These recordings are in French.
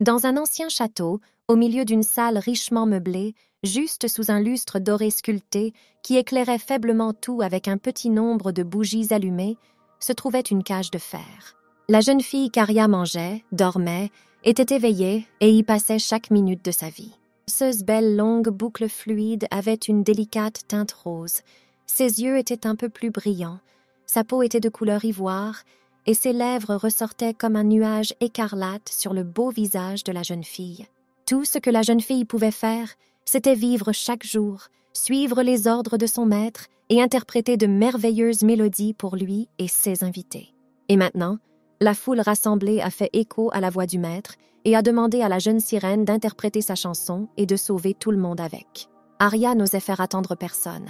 Dans un ancien château, au milieu d'une salle richement meublée, juste sous un lustre doré sculpté qui éclairait faiblement tout avec un petit nombre de bougies allumées, se trouvait une cage de fer. La jeune fille qu'Aria mangeait, dormait, était éveillée et y passait chaque minute de sa vie. Ses belles longues boucles fluides avaient une délicate teinte rose. Ses yeux étaient un peu plus brillants, sa peau était de couleur ivoire, et ses lèvres ressortaient comme un nuage écarlate sur le beau visage de la jeune fille. Tout ce que la jeune fille pouvait faire, c'était vivre chaque jour, suivre les ordres de son maître et interpréter de merveilleuses mélodies pour lui et ses invités. Et maintenant, la foule rassemblée a fait écho à la voix du maître et a demandé à la jeune sirène d'interpréter sa chanson et de sauver tout le monde avec. Aria n'osait faire attendre personne.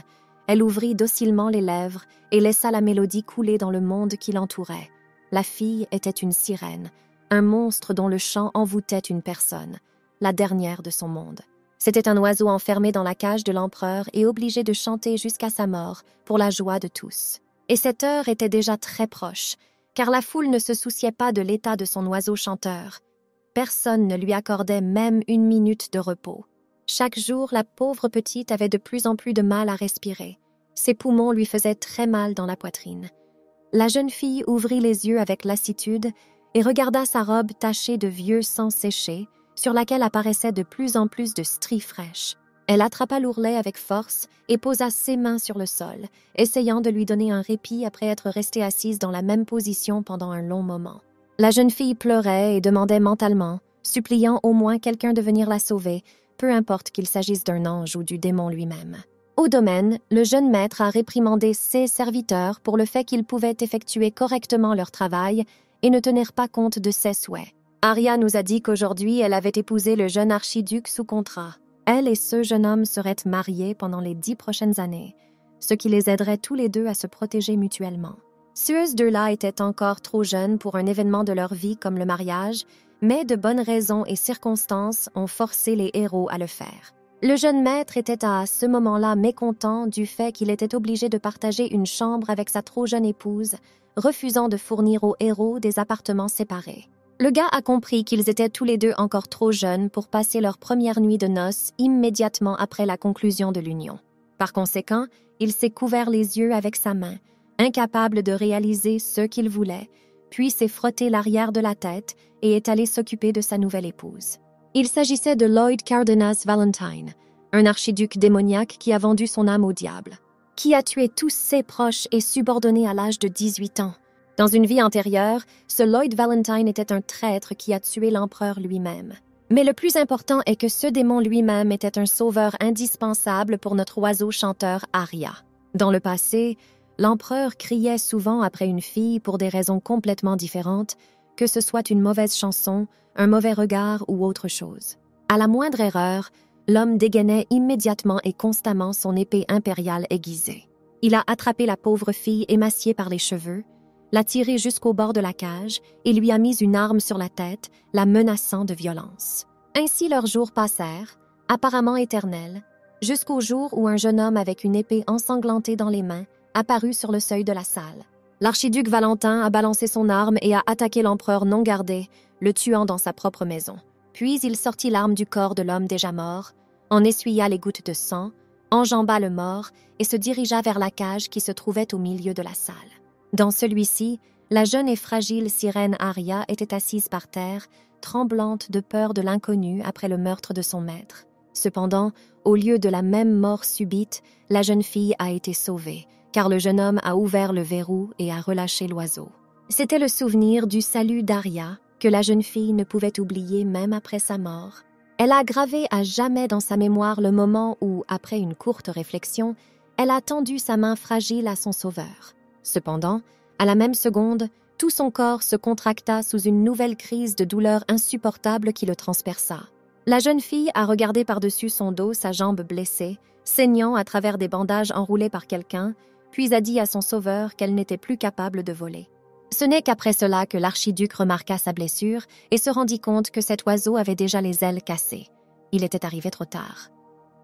Elle ouvrit docilement les lèvres et laissa la mélodie couler dans le monde qui l'entourait. La fille était une sirène, un monstre dont le chant envoûtait une personne, la dernière de son monde. C'était un oiseau enfermé dans la cage de l'empereur et obligé de chanter jusqu'à sa mort pour la joie de tous. Et cette heure était déjà très proche, car la foule ne se souciait pas de l'état de son oiseau chanteur. Personne ne lui accordait même une minute de repos. Chaque jour, la pauvre petite avait de plus en plus de mal à respirer. Ses poumons lui faisaient très mal dans la poitrine. La jeune fille ouvrit les yeux avec lassitude et regarda sa robe tachée de vieux sang séché, sur laquelle apparaissaient de plus en plus de stries fraîches. Elle attrapa l'ourlet avec force et posa ses mains sur le sol, essayant de lui donner un répit après être restée assise dans la même position pendant un long moment. La jeune fille pleurait et demandait mentalement, suppliant au moins quelqu'un de venir la sauver, peu importe qu'il s'agisse d'un ange ou du démon lui-même. Au domaine, le jeune maître a réprimandé ses serviteurs pour le fait qu'ils pouvaient effectuer correctement leur travail et ne tenir pas compte de ses souhaits. Aria nous a dit qu'aujourd'hui, elle avait épousé le jeune archiduc sous contrat. Elle et ce jeune homme seraient mariés pendant les 10 prochaines années, ce qui les aiderait tous les deux à se protéger mutuellement. Ceux deux-là étaient encore trop jeunes pour un événement de leur vie comme le mariage, mais de bonnes raisons et circonstances ont forcé les héros à le faire. Le jeune maître était à ce moment-là mécontent du fait qu'il était obligé de partager une chambre avec sa trop jeune épouse, refusant de fournir aux héros des appartements séparés. Le gars a compris qu'ils étaient tous les deux encore trop jeunes pour passer leur première nuit de noces immédiatement après la conclusion de l'union. Par conséquent, il s'est couvert les yeux avec sa main, incapable de réaliser ce qu'il voulait, puis s'est frotté l'arrière de la tête et est allé s'occuper de sa nouvelle épouse. Il s'agissait de Lloyd Cardenas Valentine, un archiduc démoniaque qui a vendu son âme au diable, qui a tué tous ses proches et subordonnés à l'âge de 18 ans. Dans une vie antérieure, ce Lloyd Valentine était un traître qui a tué l'empereur lui-même. Mais le plus important est que ce démon lui-même était un sauveur indispensable pour notre oiseau chanteur Aria. Dans le passé, l'empereur criait souvent après une fille pour des raisons complètement différentes, que ce soit une mauvaise chanson, un mauvais regard ou autre chose. À la moindre erreur, l'homme dégainait immédiatement et constamment son épée impériale aiguisée. Il a attrapé la pauvre fille émaciée par les cheveux, l'a tirée jusqu'au bord de la cage et lui a mis une arme sur la tête, la menaçant de violence. Ainsi leurs jours passèrent, apparemment éternels, jusqu'au jour où un jeune homme avec une épée ensanglantée dans les mains apparut sur le seuil de la salle. L'archiduc Valentin a balancé son arme et a attaqué l'empereur non gardé, le tuant dans sa propre maison. Puis il sortit l'arme du corps de l'homme déjà mort, en essuya les gouttes de sang, enjamba le mort et se dirigea vers la cage qui se trouvait au milieu de la salle. Dans celui-ci, la jeune et fragile sirène Aria était assise par terre, tremblante de peur de l'inconnu après le meurtre de son maître. Cependant, au lieu de la même mort subite, la jeune fille a été sauvée, car le jeune homme a ouvert le verrou et a relâché l'oiseau. C'était le souvenir du salut d'Aria, que la jeune fille ne pouvait oublier même après sa mort. Elle a gravé à jamais dans sa mémoire le moment où, après une courte réflexion, elle a tendu sa main fragile à son sauveur. Cependant, à la même seconde, tout son corps se contracta sous une nouvelle crise de douleur insupportable qui le transperça. La jeune fille a regardé par-dessus son dos sa jambe blessée, saignant à travers des bandages enroulés par quelqu'un, puis a dit à son sauveur qu'elle n'était plus capable de voler. Ce n'est qu'après cela que l'archiduc remarqua sa blessure et se rendit compte que cet oiseau avait déjà les ailes cassées. Il était arrivé trop tard.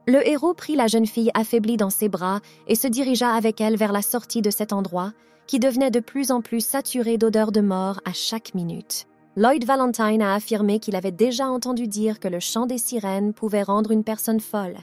Le héros prit la jeune fille affaiblie dans ses bras et se dirigea avec elle vers la sortie de cet endroit, qui devenait de plus en plus saturé d'odeurs de mort à chaque minute. Lloyd Valentine a affirmé qu'il avait déjà entendu dire que le chant des sirènes pouvait rendre une personne folle,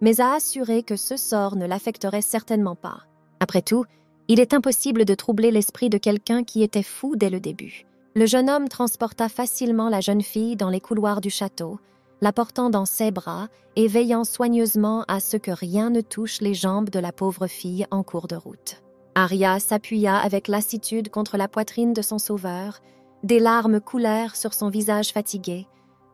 mais a assuré que ce sort ne l'affecterait certainement pas. Après tout, il est impossible de troubler l'esprit de quelqu'un qui était fou dès le début. Le jeune homme transporta facilement la jeune fille dans les couloirs du château, la portant dans ses bras et veillant soigneusement à ce que rien ne touche les jambes de la pauvre fille en cours de route. Aria s'appuya avec lassitude contre la poitrine de son sauveur, des larmes coulèrent sur son visage fatigué.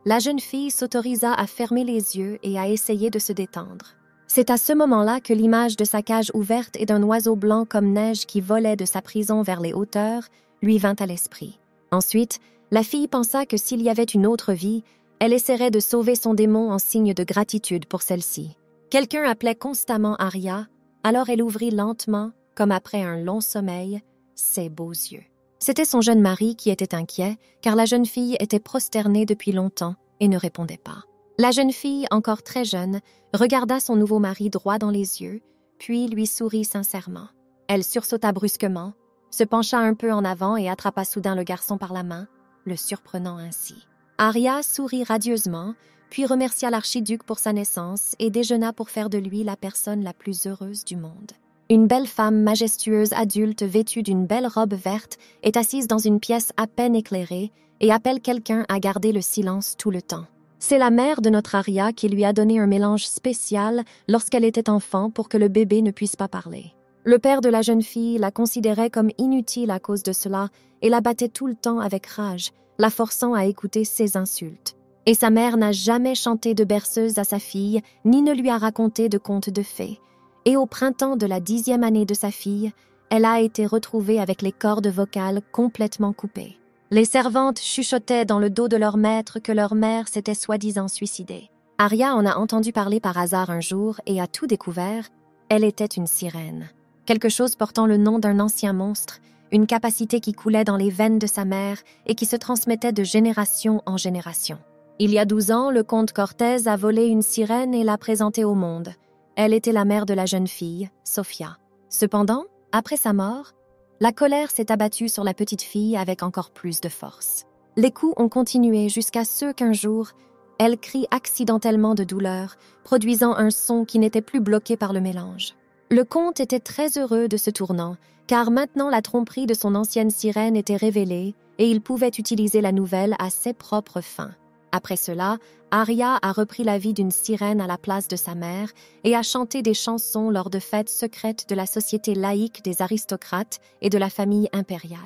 La jeune fille s'autorisa à fermer les yeux et à essayer de se détendre. C'est à ce moment-là que l'image de sa cage ouverte et d'un oiseau blanc comme neige qui volait de sa prison vers les hauteurs lui vint à l'esprit. Ensuite, la fille pensa que s'il y avait une autre vie, elle essaierait de sauver son démon en signe de gratitude pour celle-ci. Quelqu'un appelait constamment Aria, alors elle ouvrit lentement, comme après un long sommeil, ses beaux yeux. C'était son jeune mari qui était inquiet, car la jeune fille était prosternée depuis longtemps et ne répondait pas. La jeune fille, encore très jeune, regarda son nouveau mari droit dans les yeux, puis lui sourit sincèrement. Elle sursauta brusquement, se pencha un peu en avant et attrapa soudain le garçon par la main, le surprenant ainsi. Aria sourit radieusement, puis remercia l'archiduc pour sa naissance et déjeuna pour faire de lui la personne la plus heureuse du monde. Une belle femme majestueuse adulte vêtue d'une belle robe verte est assise dans une pièce à peine éclairée et appelle quelqu'un à garder le silence tout le temps. C'est la mère de notre Aria qui lui a donné un mélange spécial lorsqu'elle était enfant pour que le bébé ne puisse pas parler. Le père de la jeune fille la considérait comme inutile à cause de cela et la battait tout le temps avec rage, la forçant à écouter ses insultes. Et sa mère n'a jamais chanté de berceuse à sa fille, ni ne lui a raconté de contes de fées. Et au printemps de la 10e année de sa fille, elle a été retrouvée avec les cordes vocales complètement coupées. Les servantes chuchotaient dans le dos de leur maître que leur mère s'était soi-disant suicidée. Aria en a entendu parler par hasard un jour et a tout découvert. Elle était une sirène. Quelque chose portant le nom d'un ancien monstre, une capacité qui coulait dans les veines de sa mère et qui se transmettait de génération en génération. Il y a 12 ans, le comte Cortés a volé une sirène et l'a présentée au monde. Elle était la mère de la jeune fille, Sophia. Cependant, après sa mort, la colère s'est abattue sur la petite fille avec encore plus de force. Les coups ont continué jusqu'à ce qu'un jour, elle crie accidentellement de douleur, produisant un son qui n'était plus bloqué par le mélange. Le comte était très heureux de ce tournant, car maintenant la tromperie de son ancienne sirène était révélée et il pouvait utiliser la nouvelle à ses propres fins. Après cela, Aria a repris la vie d'une sirène à la place de sa mère et a chanté des chansons lors de fêtes secrètes de la société laïque des aristocrates et de la famille impériale.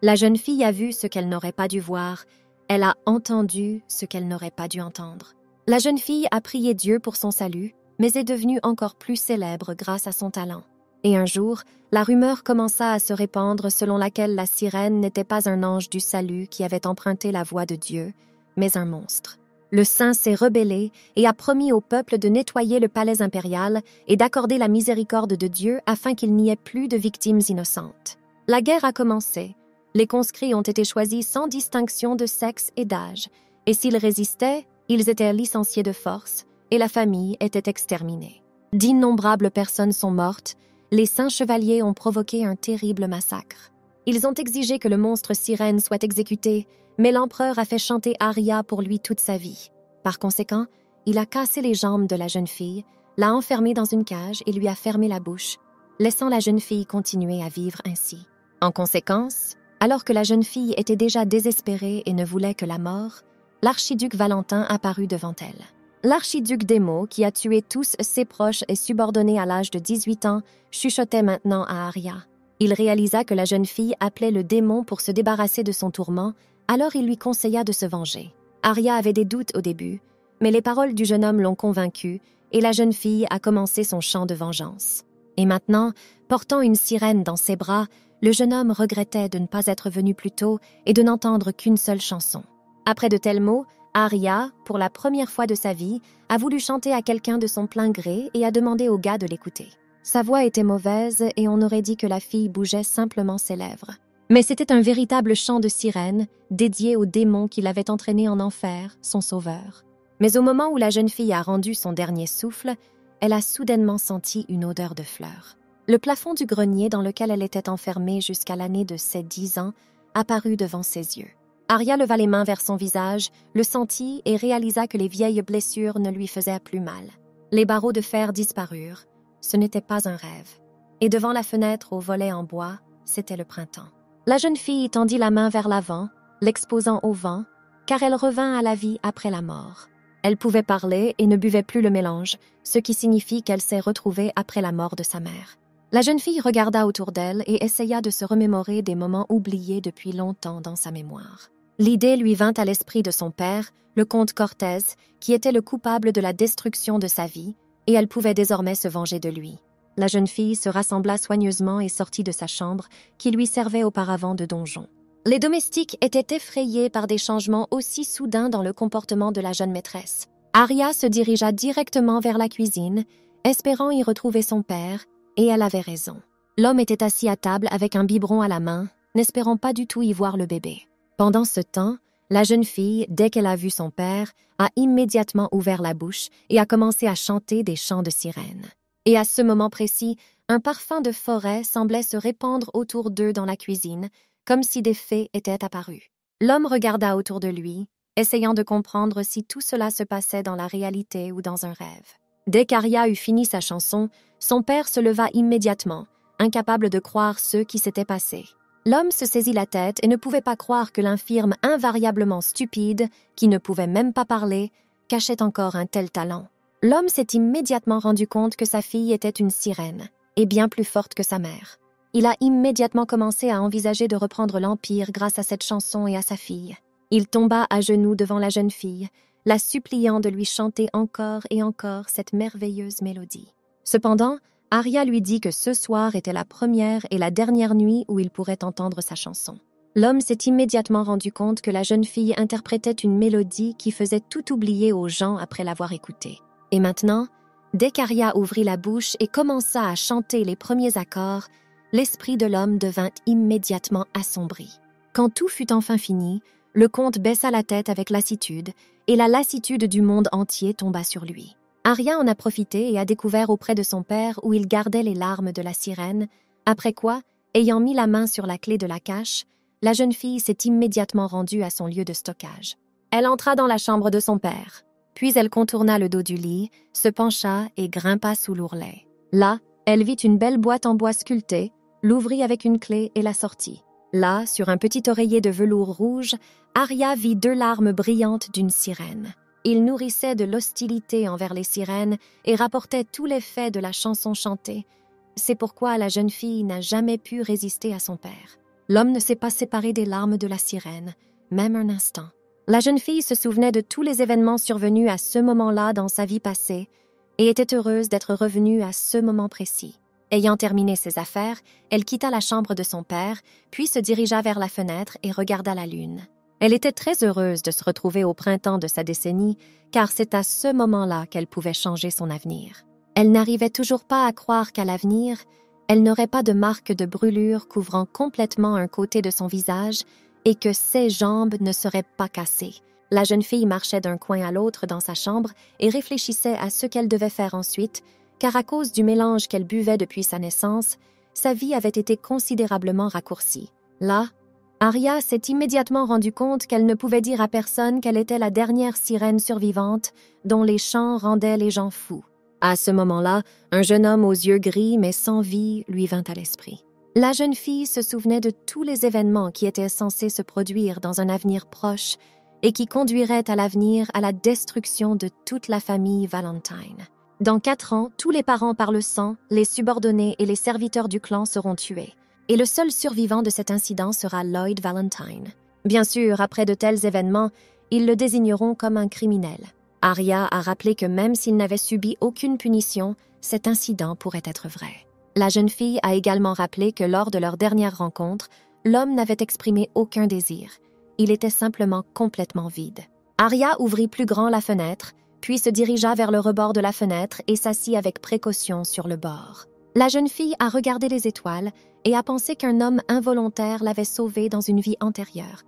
La jeune fille a vu ce qu'elle n'aurait pas dû voir, elle a entendu ce qu'elle n'aurait pas dû entendre. La jeune fille a prié Dieu pour son salut, mais est devenue encore plus célèbre grâce à son talent. Et un jour, la rumeur commença à se répandre selon laquelle la sirène n'était pas un ange du salut qui avait emprunté la voie de Dieu, mais un monstre. Le saint s'est rebellé et a promis au peuple de nettoyer le palais impérial et d'accorder la miséricorde de Dieu afin qu'il n'y ait plus de victimes innocentes. La guerre a commencé. Les conscrits ont été choisis sans distinction de sexe et d'âge, et s'ils résistaient, ils étaient licenciés de force et la famille était exterminée. D'innombrables personnes sont mortes, les saints chevaliers ont provoqué un terrible massacre. Ils ont exigé que le monstre sirène soit exécuté, mais l'empereur a fait chanter Aria pour lui toute sa vie. Par conséquent, il a cassé les jambes de la jeune fille, l'a enfermée dans une cage et lui a fermé la bouche, laissant la jeune fille continuer à vivre ainsi. En conséquence, alors que la jeune fille était déjà désespérée et ne voulait que la mort, l'archiduc Valentin apparut devant elle. L'archiduc Démo, qui a tué tous ses proches et subordonnés à l'âge de 18 ans, chuchotait maintenant à Aria. Il réalisa que la jeune fille appelait le démon pour se débarrasser de son tourment, alors il lui conseilla de se venger. Aria avait des doutes au début, mais les paroles du jeune homme l'ont convaincue et la jeune fille a commencé son chant de vengeance. Et maintenant, portant une sirène dans ses bras, le jeune homme regrettait de ne pas être venu plus tôt et de n'entendre qu'une seule chanson. Après de tels mots, Aria, pour la première fois de sa vie, a voulu chanter à quelqu'un de son plein gré et a demandé au gars de l'écouter. Sa voix était mauvaise et on aurait dit que la fille bougeait simplement ses lèvres. Mais c'était un véritable chant de sirène, dédié au démon qui l'avait entraîné en enfer, son sauveur. Mais au moment où la jeune fille a rendu son dernier souffle, elle a soudainement senti une odeur de fleurs. Le plafond du grenier dans lequel elle était enfermée jusqu'à l'année de ses 10 ans apparut devant ses yeux. Aria leva les mains vers son visage, le sentit et réalisa que les vieilles blessures ne lui faisaient plus mal. Les barreaux de fer disparurent. Ce n'était pas un rêve. Et devant la fenêtre aux volets en bois, c'était le printemps. La jeune fille tendit la main vers l'avant, l'exposant au vent, car elle revint à la vie après la mort. Elle pouvait parler et ne buvait plus le mélange, ce qui signifie qu'elle s'est retrouvée après la mort de sa mère. La jeune fille regarda autour d'elle et essaya de se remémorer des moments oubliés depuis longtemps dans sa mémoire. L'idée lui vint à l'esprit de son père, le comte Cortés, qui était le coupable de la destruction de sa vie, et elle pouvait désormais se venger de lui. La jeune fille se rassembla soigneusement et sortit de sa chambre, qui lui servait auparavant de donjon. Les domestiques étaient effrayés par des changements aussi soudains dans le comportement de la jeune maîtresse. Aria se dirigea directement vers la cuisine, espérant y retrouver son père, et elle avait raison. L'homme était assis à table avec un biberon à la main, n'espérant pas du tout y voir le bébé. Pendant ce temps, la jeune fille, dès qu'elle a vu son père, a immédiatement ouvert la bouche et a commencé à chanter des chants de sirène. Et à ce moment précis, un parfum de forêt semblait se répandre autour d'eux dans la cuisine, comme si des fées étaient apparues. L'homme regarda autour de lui, essayant de comprendre si tout cela se passait dans la réalité ou dans un rêve. Dès qu'Aria eut fini sa chanson, son père se leva immédiatement, incapable de croire ce qui s'était passé. L'homme se saisit la tête et ne pouvait pas croire que l'infirme invariablement stupide, qui ne pouvait même pas parler, cachait encore un tel talent. L'homme s'est immédiatement rendu compte que sa fille était une sirène, et bien plus forte que sa mère. Il a immédiatement commencé à envisager de reprendre l'Empire grâce à cette chanson et à sa fille. Il tomba à genoux devant la jeune fille, la suppliant de lui chanter encore et encore cette merveilleuse mélodie. Cependant, Aria lui dit que ce soir était la première et la dernière nuit où il pourrait entendre sa chanson. L'homme s'est immédiatement rendu compte que la jeune fille interprétait une mélodie qui faisait tout oublier aux gens après l'avoir écoutée. Et maintenant, dès qu'Aria ouvrit la bouche et commença à chanter les premiers accords, l'esprit de l'homme devint immédiatement assombri. Quand tout fut enfin fini, le comte baissa la tête avec lassitude, et la lassitude du monde entier tomba sur lui. Aria en a profité et a découvert auprès de son père où il gardait les larmes de la sirène, après quoi, ayant mis la main sur la clé de la cache, la jeune fille s'est immédiatement rendue à son lieu de stockage. Elle entra dans la chambre de son père, puis elle contourna le dos du lit, se pencha et grimpa sous l'ourlet. Là, elle vit une belle boîte en bois sculptée, l'ouvrit avec une clé et la sortit. Là, sur un petit oreiller de velours rouge, Aria vit deux larmes brillantes d'une sirène. Il nourrissait de l'hostilité envers les sirènes et rapportait tous les faits de la chanson chantée. C'est pourquoi la jeune fille n'a jamais pu résister à son père. L'homme ne s'est pas séparé des larmes de la sirène, même un instant. La jeune fille se souvenait de tous les événements survenus à ce moment-là dans sa vie passée et était heureuse d'être revenue à ce moment précis. Ayant terminé ses affaires, elle quitta la chambre de son père, puis se dirigea vers la fenêtre et regarda la lune. Elle était très heureuse de se retrouver au printemps de sa décennie, car c'est à ce moment-là qu'elle pouvait changer son avenir. Elle n'arrivait toujours pas à croire qu'à l'avenir, elle n'aurait pas de marque de brûlure couvrant complètement un côté de son visage et que ses jambes ne seraient pas cassées. La jeune fille marchait d'un coin à l'autre dans sa chambre et réfléchissait à ce qu'elle devait faire ensuite, car à cause du mélange qu'elle buvait depuis sa naissance, sa vie avait été considérablement raccourcie. Là, Aria s'est immédiatement rendu compte qu'elle ne pouvait dire à personne qu'elle était la dernière sirène survivante dont les chants rendaient les gens fous. À ce moment-là, un jeune homme aux yeux gris mais sans vie lui vint à l'esprit. La jeune fille se souvenait de tous les événements qui étaient censés se produire dans un avenir proche et qui conduiraient à l'avenir à la destruction de toute la famille Valentine. Dans 4 ans, tous les parents par le sang, les subordonnés et les serviteurs du clan seront tués. Et le seul survivant de cet incident sera Lloyd Valentine. Bien sûr, après de tels événements, ils le désigneront comme un criminel. Aria a rappelé que même s'il n'avait subi aucune punition, cet incident pourrait être vrai. La jeune fille a également rappelé que lors de leur dernière rencontre, l'homme n'avait exprimé aucun désir. Il était simplement complètement vide. Aria ouvrit plus grand la fenêtre, puis se dirigea vers le rebord de la fenêtre et s'assit avec précaution sur le bord. La jeune fille a regardé les étoiles et a pensé qu'un homme involontaire l'avait sauvée dans une vie antérieure.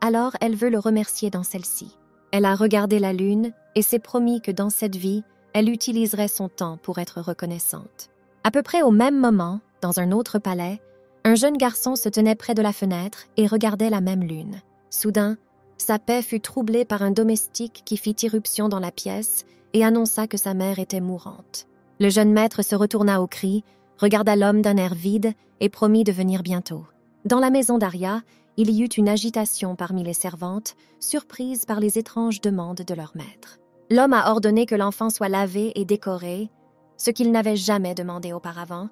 Alors elle veut le remercier dans celle-ci. Elle a regardé la lune et s'est promis que dans cette vie, elle utiliserait son temps pour être reconnaissante. À peu près au même moment, dans un autre palais, un jeune garçon se tenait près de la fenêtre et regardait la même lune. Soudain, sa paix fut troublée par un domestique qui fit irruption dans la pièce et annonça que sa mère était mourante. Le jeune maître se retourna au cri, regarda l'homme d'un air vide et promit de venir bientôt. Dans la maison d'Aria, il y eut une agitation parmi les servantes, surprises par les étranges demandes de leur maître. L'homme a ordonné que l'enfant soit lavé et décoré, ce qu'il n'avait jamais demandé auparavant,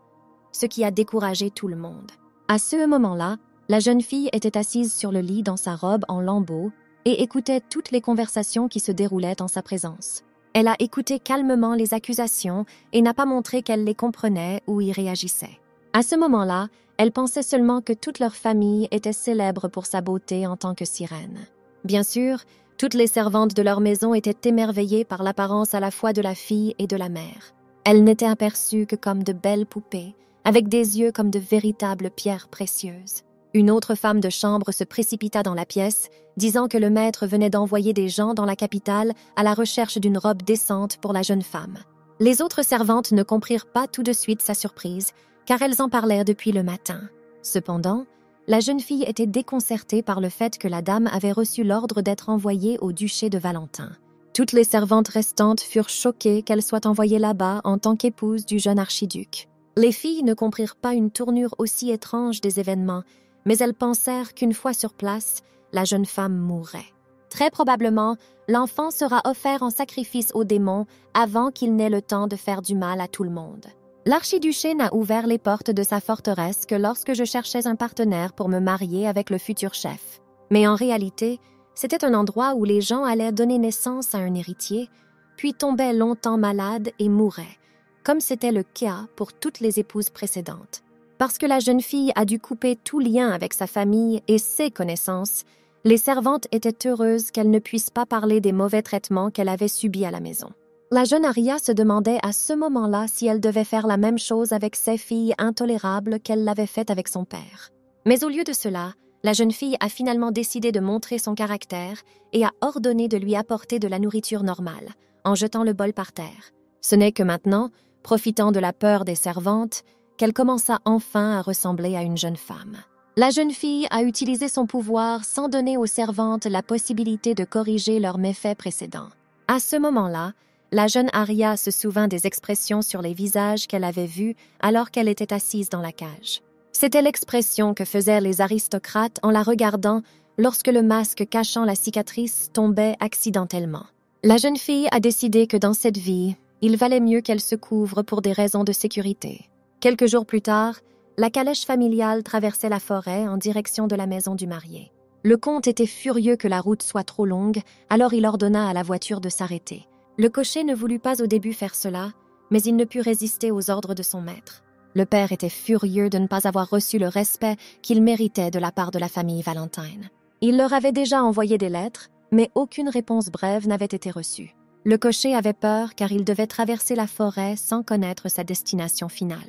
ce qui a découragé tout le monde. À ce moment-là, la jeune fille était assise sur le lit dans sa robe en lambeaux et écoutait toutes les conversations qui se déroulaient en sa présence. Elle a écouté calmement les accusations et n'a pas montré qu'elle les comprenait ou y réagissait. À ce moment-là, elle pensait seulement que toute leur famille était célèbre pour sa beauté en tant que sirène. Bien sûr, toutes les servantes de leur maison étaient émerveillées par l'apparence à la fois de la fille et de la mère. Elles n'étaient aperçues que comme de belles poupées, avec des yeux comme de véritables pierres précieuses. Une autre femme de chambre se précipita dans la pièce, disant que le maître venait d'envoyer des gens dans la capitale à la recherche d'une robe décente pour la jeune femme. Les autres servantes ne comprirent pas tout de suite sa surprise, car elles en parlèrent depuis le matin. Cependant, la jeune fille était déconcertée par le fait que la dame avait reçu l'ordre d'être envoyée au duché de Valentin. Toutes les servantes restantes furent choquées qu'elle soit envoyée là-bas en tant qu'épouse du jeune archiduc. Les filles ne comprirent pas une tournure aussi étrange des événements, mais elles pensèrent qu'une fois sur place, la jeune femme mourrait. Très probablement, l'enfant sera offert en sacrifice aux démons avant qu'il n'ait le temps de faire du mal à tout le monde. L'archiduché n'a ouvert les portes de sa forteresse que lorsque je cherchais un partenaire pour me marier avec le futur chef. Mais en réalité, c'était un endroit où les gens allaient donner naissance à un héritier, puis tombaient longtemps malades et mouraient, comme c'était le cas pour toutes les épouses précédentes. Parce que la jeune fille a dû couper tout lien avec sa famille et ses connaissances, les servantes étaient heureuses qu'elles ne puissent pas parler des mauvais traitements qu'elle avait subis à la maison. La jeune Aria se demandait à ce moment-là si elle devait faire la même chose avec ces filles intolérables qu'elle l'avait faite avec son père. Mais au lieu de cela, la jeune fille a finalement décidé de montrer son caractère et a ordonné de lui apporter de la nourriture normale, en jetant le bol par terre. Ce n'est que maintenant, profitant de la peur des servantes, qu'elle commença enfin à ressembler à une jeune femme. La jeune fille a utilisé son pouvoir sans donner aux servantes la possibilité de corriger leurs méfaits précédents. À ce moment-là, la jeune Aria se souvint des expressions sur les visages qu'elle avait vues alors qu'elle était assise dans la cage. C'était l'expression que faisaient les aristocrates en la regardant lorsque le masque cachant la cicatrice tombait accidentellement. La jeune fille a décidé que dans cette vie, il valait mieux qu'elle se couvre pour des raisons de sécurité. Quelques jours plus tard, la calèche familiale traversait la forêt en direction de la maison du marié. Le comte était furieux que la route soit trop longue, alors il ordonna à la voiture de s'arrêter. Le cocher ne voulut pas au début faire cela, mais il ne put résister aux ordres de son maître. Le père était furieux de ne pas avoir reçu le respect qu'il méritait de la part de la famille Valentine. Il leur avait déjà envoyé des lettres, mais aucune réponse brève n'avait été reçue. Le cocher avait peur car il devait traverser la forêt sans connaître sa destination finale.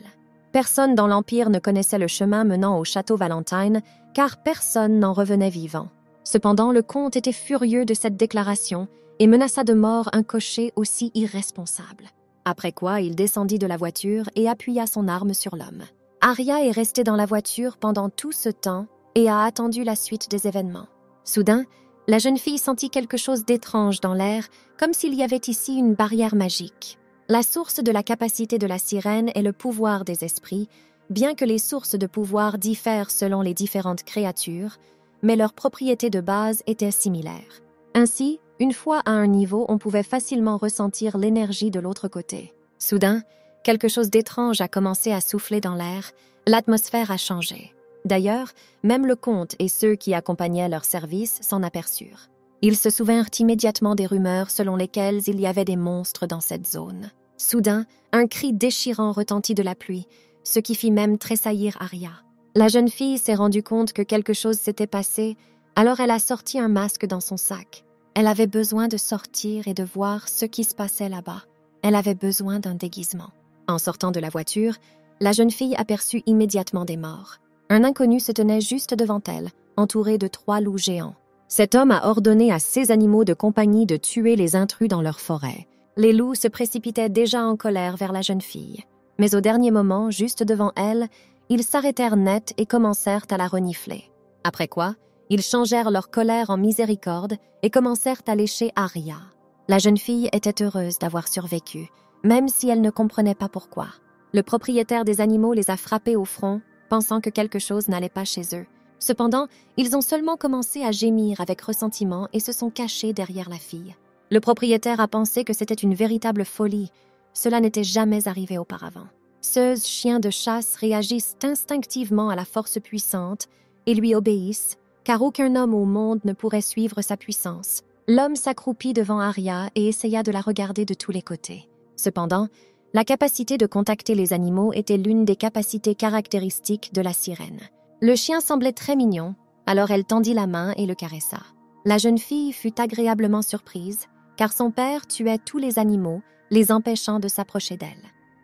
Personne dans l'Empire ne connaissait le chemin menant au château Valentine, car personne n'en revenait vivant. Cependant, le comte était furieux de cette déclaration et menaça de mort un cocher aussi irresponsable. Après quoi, il descendit de la voiture et appuya son arme sur l'homme. Aria est restée dans la voiture pendant tout ce temps et a attendu la suite des événements. Soudain, la jeune fille sentit quelque chose d'étrange dans l'air, comme s'il y avait ici une barrière magique. La source de la capacité de la sirène est le pouvoir des esprits, bien que les sources de pouvoir diffèrent selon les différentes créatures, mais leurs propriétés de base étaient similaires. Ainsi, une fois à un niveau, on pouvait facilement ressentir l'énergie de l'autre côté. Soudain, quelque chose d'étrange a commencé à souffler dans l'air, l'atmosphère a changé. D'ailleurs, même le comte et ceux qui accompagnaient leur service s'en aperçurent. Ils se souvinrent immédiatement des rumeurs selon lesquelles il y avait des monstres dans cette zone. Soudain, un cri déchirant retentit de la pluie, ce qui fit même tressaillir Aria. La jeune fille s'est rendue compte que quelque chose s'était passé, alors elle a sorti un masque dans son sac. Elle avait besoin de sortir et de voir ce qui se passait là-bas. Elle avait besoin d'un déguisement. En sortant de la voiture, la jeune fille aperçut immédiatement des morts. Un inconnu se tenait juste devant elle, entouré de 3 loups géants. Cet homme a ordonné à ses animaux de compagnie de tuer les intrus dans leur forêt. Les loups se précipitaient déjà en colère vers la jeune fille. Mais au dernier moment, juste devant elle, ils s'arrêtèrent net et commencèrent à la renifler. Après quoi, Ils changèrent leur colère en miséricorde et commencèrent à lécher Aria. La jeune fille était heureuse d'avoir survécu, même si elle ne comprenait pas pourquoi. Le propriétaire des animaux les a frappés au front, pensant que quelque chose n'allait pas chez eux. Cependant, ils ont seulement commencé à gémir avec ressentiment et se sont cachés derrière la fille. Le propriétaire a pensé que c'était une véritable folie. Cela n'était jamais arrivé auparavant. Ceux chiens de chasse réagissent instinctivement à la force puissante et lui obéissent, car aucun homme au monde ne pourrait suivre sa puissance. L'homme s'accroupit devant Aria et essaya de la regarder de tous les côtés. Cependant, la capacité de contacter les animaux était l'une des capacités caractéristiques de la sirène. Le chien semblait très mignon, alors elle tendit la main et le caressa. La jeune fille fut agréablement surprise, car son père tuait tous les animaux, les empêchant de s'approcher d'elle.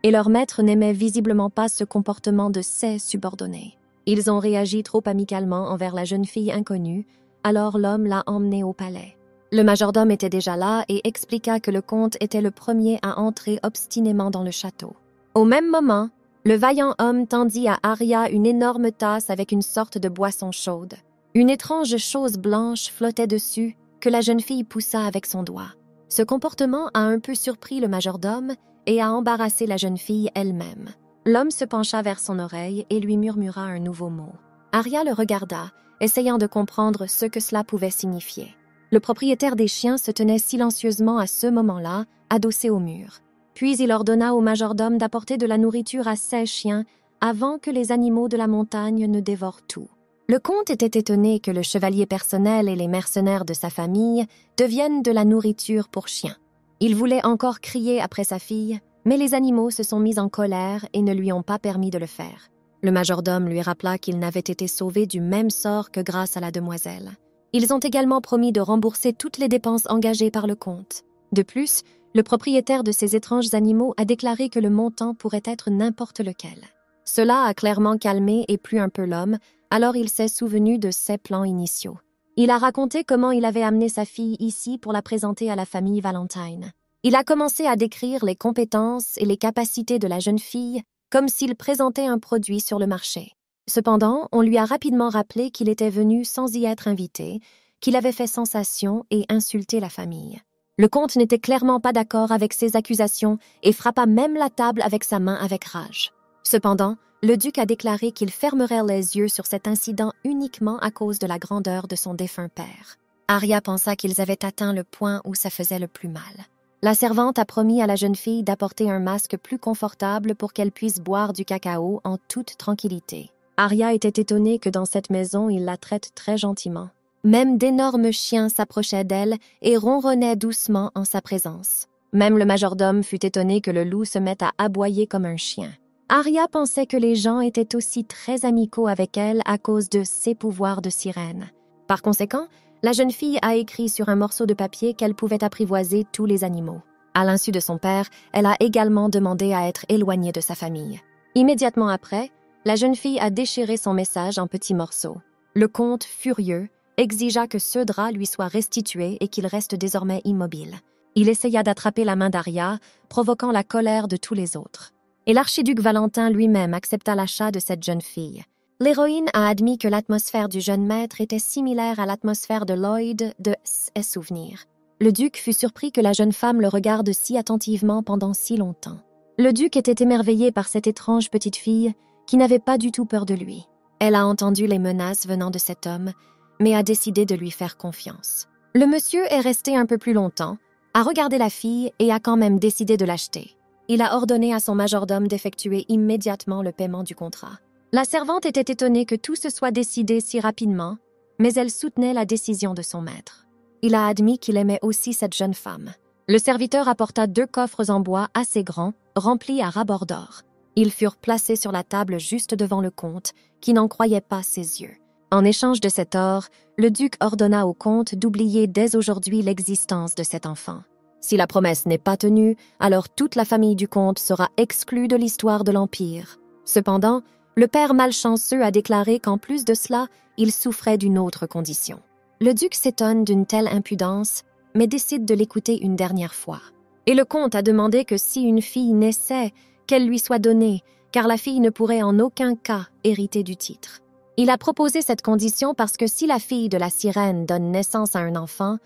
Et leur maître n'aimait visiblement pas ce comportement de ses subordonnés. Ils ont réagi trop amicalement envers la jeune fille inconnue, alors l'homme l'a emmenée au palais. Le majordome était déjà là et expliqua que le comte était le premier à entrer obstinément dans le château. Au même moment, le vaillant homme tendit à Aria une énorme tasse avec une sorte de boisson chaude. Une étrange chose blanche flottait dessus, que la jeune fille poussa avec son doigt. Ce comportement a un peu surpris le majordome et a embarrassé la jeune fille elle-même. L'homme se pencha vers son oreille et lui murmura un nouveau mot. Aria le regarda, essayant de comprendre ce que cela pouvait signifier. Le propriétaire des chiens se tenait silencieusement à ce moment-là, adossé au mur. Puis il ordonna au majordome d'apporter de la nourriture à ses chiens avant que les animaux de la montagne ne dévorent tout. Le comte était étonné que le chevalier personnel et les mercenaires de sa famille deviennent de la nourriture pour chiens. Il voulait encore crier après sa fille, mais les animaux se sont mis en colère et ne lui ont pas permis de le faire. Le majordome lui rappela qu'il n'avait été sauvé du même sort que grâce à la demoiselle. Ils ont également promis de rembourser toutes les dépenses engagées par le comte. De plus, le propriétaire de ces étranges animaux a déclaré que le montant pourrait être n'importe lequel. Cela a clairement calmé et plu un peu l'homme, alors il s'est souvenu de ses plans initiaux. Il a raconté comment il avait amené sa fille ici pour la présenter à la famille Valentine. Il a commencé à décrire les compétences et les capacités de la jeune fille comme s'il présentait un produit sur le marché. Cependant, on lui a rapidement rappelé qu'il était venu sans y être invité, qu'il avait fait sensation et insulté la famille. Le comte n'était clairement pas d'accord avec ces accusations et frappa même la table avec sa main avec rage. Cependant, le duc a déclaré qu'il fermerait les yeux sur cet incident uniquement à cause de la grandeur de son défunt père. Aria pensa qu'ils avaient atteint le point où ça faisait le plus mal. La servante a promis à la jeune fille d'apporter un masque plus confortable pour qu'elle puisse boire du cacao en toute tranquillité. Aria était étonnée que dans cette maison, il la traite très gentiment. Même d'énormes chiens s'approchaient d'elle et ronronnaient doucement en sa présence. Même le majordome fut étonné que le loup se mette à aboyer comme un chien. Aria pensait que les gens étaient aussi très amicaux avec elle à cause de ses pouvoirs de sirène. Par conséquent, la jeune fille a écrit sur un morceau de papier qu'elle pouvait apprivoiser tous les animaux. À l'insu de son père, elle a également demandé à être éloignée de sa famille. Immédiatement après, la jeune fille a déchiré son message en petits morceaux. Le comte, furieux, exigea que ce drap lui soit restitué et qu'il reste désormais immobile. Il essaya d'attraper la main d'Aria, provoquant la colère de tous les autres. Et l'archiduc Valentin lui-même accepta l'achat de cette jeune fille. L'héroïne a admis que l'atmosphère du jeune maître était similaire à l'atmosphère de Lloyd de ses souvenirs. Le duc fut surpris que la jeune femme le regarde si attentivement pendant si longtemps. Le duc était émerveillé par cette étrange petite fille, qui n'avait pas du tout peur de lui. Elle a entendu les menaces venant de cet homme, mais a décidé de lui faire confiance. Le monsieur est resté un peu plus longtemps, a regardé la fille et a quand même décidé de l'acheter. Il a ordonné à son majordome d'effectuer immédiatement le paiement du contrat. La servante était étonnée que tout se soit décidé si rapidement, mais elle soutenait la décision de son maître. Il a admis qu'il aimait aussi cette jeune femme. Le serviteur apporta 2 coffres en bois assez grands, remplis à ras-bord d'or. Ils furent placés sur la table juste devant le comte, qui n'en croyait pas ses yeux. En échange de cet or, le duc ordonna au comte d'oublier dès aujourd'hui l'existence de cet enfant. Si la promesse n'est pas tenue, alors toute la famille du comte sera exclue de l'histoire de l'Empire. Cependant, le père malchanceux a déclaré qu'en plus de cela, il souffrait d'une autre condition. Le duc s'étonne d'une telle impudence, mais décide de l'écouter une dernière fois. Et le comte a demandé que si une fille naissait, qu'elle lui soit donnée, car la fille ne pourrait en aucun cas hériter du titre. Il a proposé cette condition parce que si la fille de la sirène donne naissance à un enfant,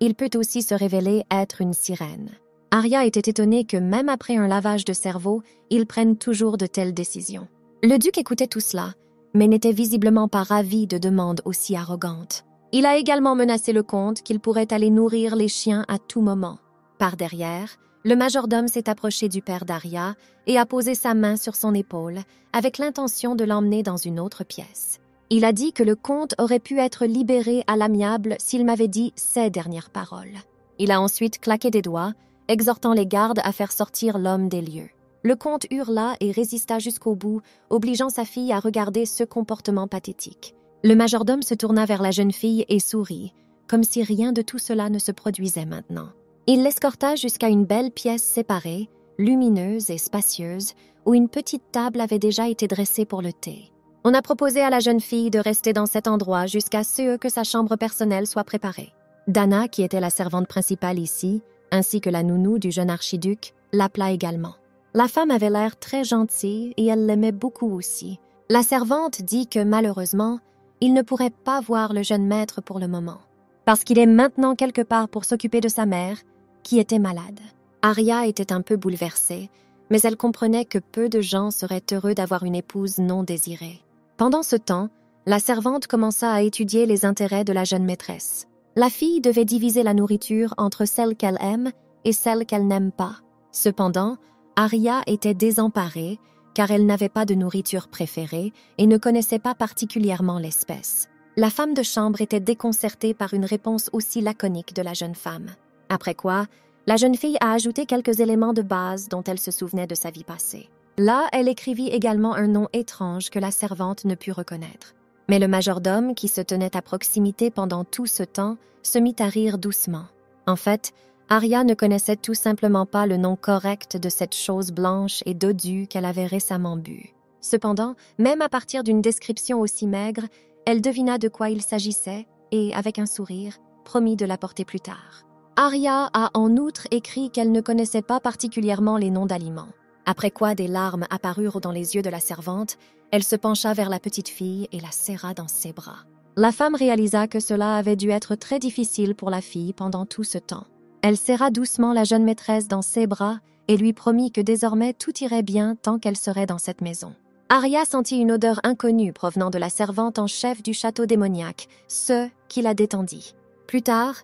il peut aussi se révéler être une sirène. Arya était étonnée que même après un lavage de cerveau, ils prennent toujours de telles décisions. Le duc écoutait tout cela, mais n'était visiblement pas ravi de demandes aussi arrogantes. Il a également menacé le comte qu'il pourrait aller nourrir les chiens à tout moment. Par derrière, le majordome s'est approché du père d'Arya et a posé sa main sur son épaule avec l'intention de l'emmener dans une autre pièce. Il a dit que le comte aurait pu être libéré à l'amiable s'il m'avait dit ces dernières paroles. Il a ensuite claqué des doigts, exhortant les gardes à faire sortir l'homme des lieux. Le comte hurla et résista jusqu'au bout, obligeant sa fille à regarder ce comportement pathétique. Le majordome se tourna vers la jeune fille et sourit, comme si rien de tout cela ne se produisait maintenant. Il l'escorta jusqu'à une belle pièce séparée, lumineuse et spacieuse, où une petite table avait déjà été dressée pour le thé. On a proposé à la jeune fille de rester dans cet endroit jusqu'à ce que sa chambre personnelle soit préparée. Dana, qui était la servante principale ici, ainsi que la nounou du jeune archiduc, l'appela également. La femme avait l'air très gentille et elle l'aimait beaucoup aussi. La servante dit que malheureusement, il ne pourrait pas voir le jeune maître pour le moment, parce qu'il est maintenant quelque part pour s'occuper de sa mère, qui était malade. Arya était un peu bouleversée, mais elle comprenait que peu de gens seraient heureux d'avoir une épouse non désirée. Pendant ce temps, la servante commença à étudier les intérêts de la jeune maîtresse. La fille devait diviser la nourriture entre celle qu'elle aime et celle qu'elle n'aime pas. Cependant, Arya était désemparée, car elle n'avait pas de nourriture préférée et ne connaissait pas particulièrement l'espèce. La femme de chambre était déconcertée par une réponse aussi laconique de la jeune femme. Après quoi, la jeune fille a ajouté quelques éléments de base dont elle se souvenait de sa vie passée. Là, elle écrivit également un nom étrange que la servante ne put reconnaître. Mais le majordome, qui se tenait à proximité pendant tout ce temps, se mit à rire doucement. En fait, Arya ne connaissait tout simplement pas le nom correct de cette chose blanche et dodue qu'elle avait récemment bu. Cependant, même à partir d'une description aussi maigre, elle devina de quoi il s'agissait et, avec un sourire, promit de l'apporter plus tard. Arya a en outre écrit qu'elle ne connaissait pas particulièrement les noms d'aliments. Après quoi des larmes apparurent dans les yeux de la servante, elle se pencha vers la petite fille et la serra dans ses bras. La femme réalisa que cela avait dû être très difficile pour la fille pendant tout ce temps. Elle serra doucement la jeune maîtresse dans ses bras et lui promit que désormais tout irait bien tant qu'elle serait dans cette maison. Arya sentit une odeur inconnue provenant de la servante en chef du château démoniaque, ce qui la détendit. Plus tard,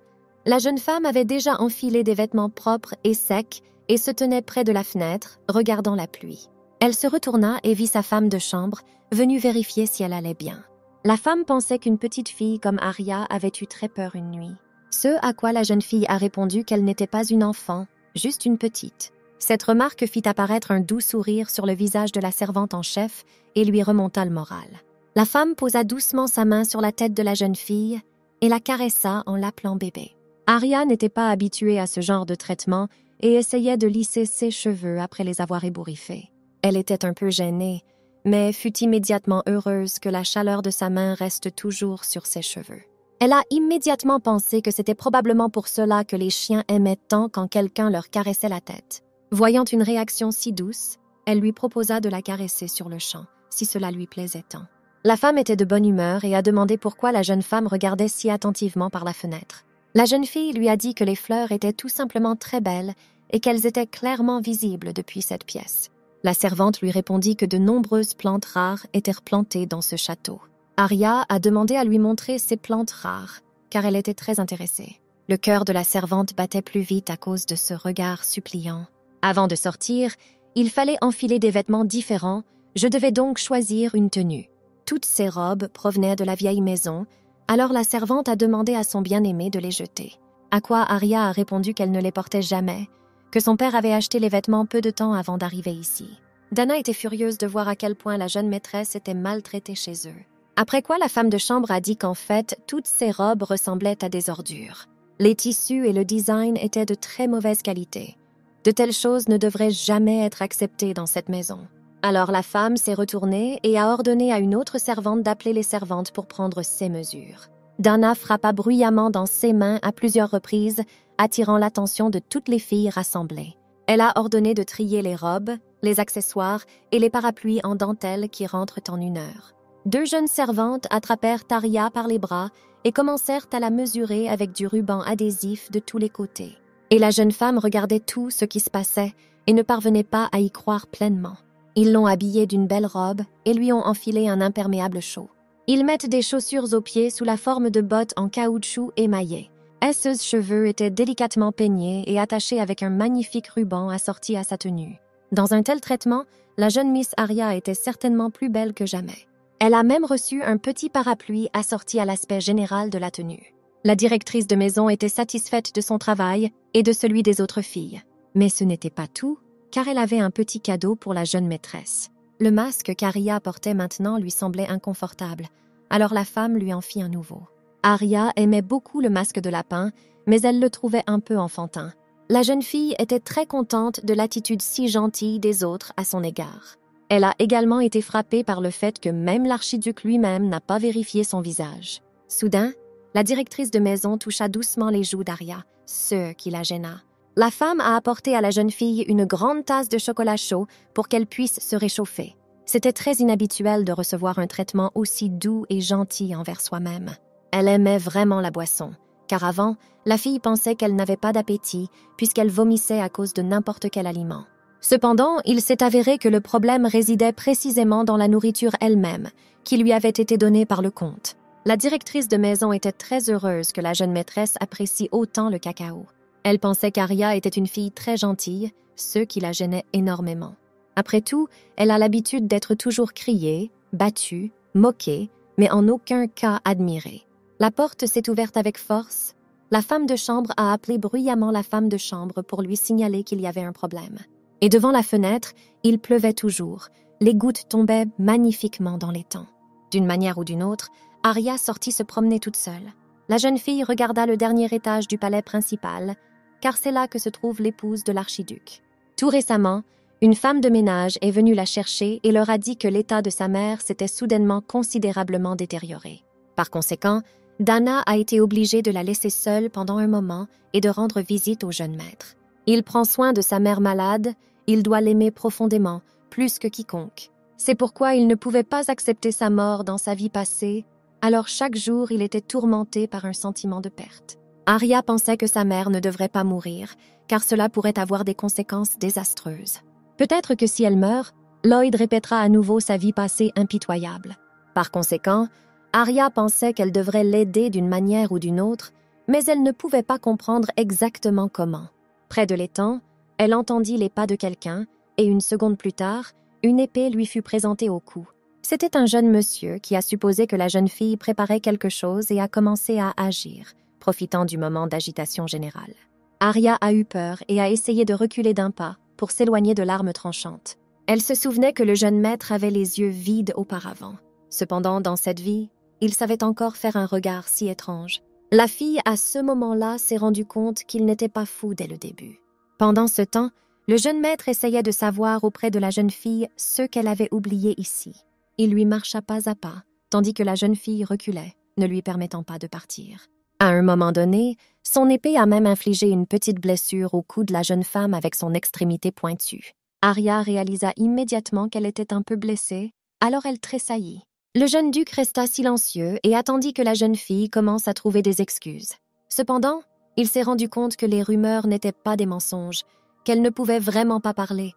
la jeune femme avait déjà enfilé des vêtements propres et secs et se tenait près de la fenêtre, regardant la pluie. Elle se retourna et vit sa femme de chambre, venue vérifier si elle allait bien. La femme pensait qu'une petite fille comme Arya avait eu très peur une nuit. Ce à quoi la jeune fille a répondu qu'elle n'était pas une enfant, juste une petite. Cette remarque fit apparaître un doux sourire sur le visage de la servante en chef et lui remonta le moral. La femme posa doucement sa main sur la tête de la jeune fille et la caressa en l'appelant bébé. Arya n'était pas habituée à ce genre de traitement et essayait de lisser ses cheveux après les avoir ébouriffés. Elle était un peu gênée, mais fut immédiatement heureuse que la chaleur de sa main reste toujours sur ses cheveux. Elle a immédiatement pensé que c'était probablement pour cela que les chiens aimaient tant quand quelqu'un leur caressait la tête. Voyant une réaction si douce, elle lui proposa de la caresser sur le champ, si cela lui plaisait tant. La femme était de bonne humeur et a demandé pourquoi la jeune femme regardait si attentivement par la fenêtre. La jeune fille lui a dit que les fleurs étaient tout simplement très belles et qu'elles étaient clairement visibles depuis cette pièce. La servante lui répondit que de nombreuses plantes rares étaient replantées dans ce château. Arya a demandé à lui montrer ces plantes rares, car elle était très intéressée. Le cœur de la servante battait plus vite à cause de ce regard suppliant. Avant de sortir, il fallait enfiler des vêtements différents, je devais donc choisir une tenue. Toutes ces robes provenaient de la vieille maison, alors la servante a demandé à son bien-aimé de les jeter. À quoi Arya a répondu qu'elle ne les portait jamais, que son père avait acheté les vêtements peu de temps avant d'arriver ici. Dana était furieuse de voir à quel point la jeune maîtresse était maltraitée chez eux. Après quoi la femme de chambre a dit qu'en fait, toutes ces robes ressemblaient à des ordures. Les tissus et le design étaient de très mauvaise qualité. De telles choses ne devraient jamais être acceptées dans cette maison. Alors la femme s'est retournée et a ordonné à une autre servante d'appeler les servantes pour prendre ses mesures. Dana frappa bruyamment dans ses mains à plusieurs reprises, attirant l'attention de toutes les filles rassemblées. Elle a ordonné de trier les robes, les accessoires et les parapluies en dentelle qui rentrent en une heure. Deux jeunes servantes attrapèrent Taria par les bras et commencèrent à la mesurer avec du ruban adhésif de tous les côtés. Et la jeune femme regardait tout ce qui se passait et ne parvenait pas à y croire pleinement. Ils l'ont habillée d'une belle robe et lui ont enfilé un imperméable chaud. Ils mettent des chaussures aux pieds sous la forme de bottes en caoutchouc émaillées. Esse's cheveux étaient délicatement peignés et attachés avec un magnifique ruban assorti à sa tenue. Dans un tel traitement, la jeune Miss Aria était certainement plus belle que jamais. Elle a même reçu un petit parapluie assorti à l'aspect général de la tenue. La directrice de maison était satisfaite de son travail et de celui des autres filles. Mais ce n'était pas tout, car elle avait un petit cadeau pour la jeune maîtresse. Le masque qu'Aria portait maintenant lui semblait inconfortable, alors la femme lui en fit un nouveau. Aria aimait beaucoup le masque de lapin, mais elle le trouvait un peu enfantin. La jeune fille était très contente de l'attitude si gentille des autres à son égard. Elle a également été frappée par le fait que même l'archiduc lui-même n'a pas vérifié son visage. Soudain, la directrice de maison toucha doucement les joues d'Aria, ce qui la gêna. La femme a apporté à la jeune fille une grande tasse de chocolat chaud pour qu'elle puisse se réchauffer. C'était très inhabituel de recevoir un traitement aussi doux et gentil envers soi-même. Elle aimait vraiment la boisson, car avant, la fille pensait qu'elle n'avait pas d'appétit puisqu'elle vomissait à cause de n'importe quel aliment. Cependant, il s'est avéré que le problème résidait précisément dans la nourriture elle-même, qui lui avait été donnée par le comte. La directrice de maison était très heureuse que la jeune maîtresse apprécie autant le cacao. Elle pensait qu'Aria était une fille très gentille, ce qui la gênait énormément. Après tout, elle a l'habitude d'être toujours criée, battue, moquée, mais en aucun cas admirée. La porte s'est ouverte avec force. La femme de chambre a appelé bruyamment la femme de chambre pour lui signaler qu'il y avait un problème. Et devant la fenêtre, il pleuvait toujours. Les gouttes tombaient magnifiquement dans l'étang. D'une manière ou d'une autre, Aria sortit se promener toute seule. La jeune fille regarda le dernier étage du palais principal, car c'est là que se trouve l'épouse de l'archiduc. Tout récemment, une femme de ménage est venue la chercher et leur a dit que l'état de sa mère s'était soudainement considérablement détérioré. Par conséquent, Dana a été obligée de la laisser seule pendant un moment et de rendre visite au jeune maître. Il prend soin de sa mère malade, il doit l'aimer profondément, plus que quiconque. C'est pourquoi il ne pouvait pas accepter sa mort dans sa vie passée, alors chaque jour il était tourmenté par un sentiment de perte. Aria pensait que sa mère ne devrait pas mourir, car cela pourrait avoir des conséquences désastreuses. Peut-être que si elle meurt, Lloyd répétera à nouveau sa vie passée impitoyable. Par conséquent, Aria pensait qu'elle devrait l'aider d'une manière ou d'une autre, mais elle ne pouvait pas comprendre exactement comment. Près de l'étang, elle entendit les pas de quelqu'un, et une seconde plus tard, une épée lui fut présentée au cou. C'était un jeune monsieur qui a supposé que la jeune fille préparait quelque chose et a commencé à agir, profitant du moment d'agitation générale. Aria a eu peur et a essayé de reculer d'un pas pour s'éloigner de l'arme tranchante. Elle se souvenait que le jeune maître avait les yeux vides auparavant. Cependant, dans cette vie, il savait encore faire un regard si étrange. La fille, à ce moment-là, s'est rendue compte qu'il n'était pas fou dès le début. Pendant ce temps, le jeune maître essayait de savoir auprès de la jeune fille ce qu'elle avait oublié ici. Il lui marcha pas à pas, tandis que la jeune fille reculait, ne lui permettant pas de partir. À un moment donné, son épée a même infligé une petite blessure au cou de la jeune femme avec son extrémité pointue. Aria réalisa immédiatement qu'elle était un peu blessée, alors elle tressaillit. Le jeune duc resta silencieux et attendit que la jeune fille commence à trouver des excuses. Cependant, il s'est rendu compte que les rumeurs n'étaient pas des mensonges, qu'elle ne pouvait vraiment pas parler.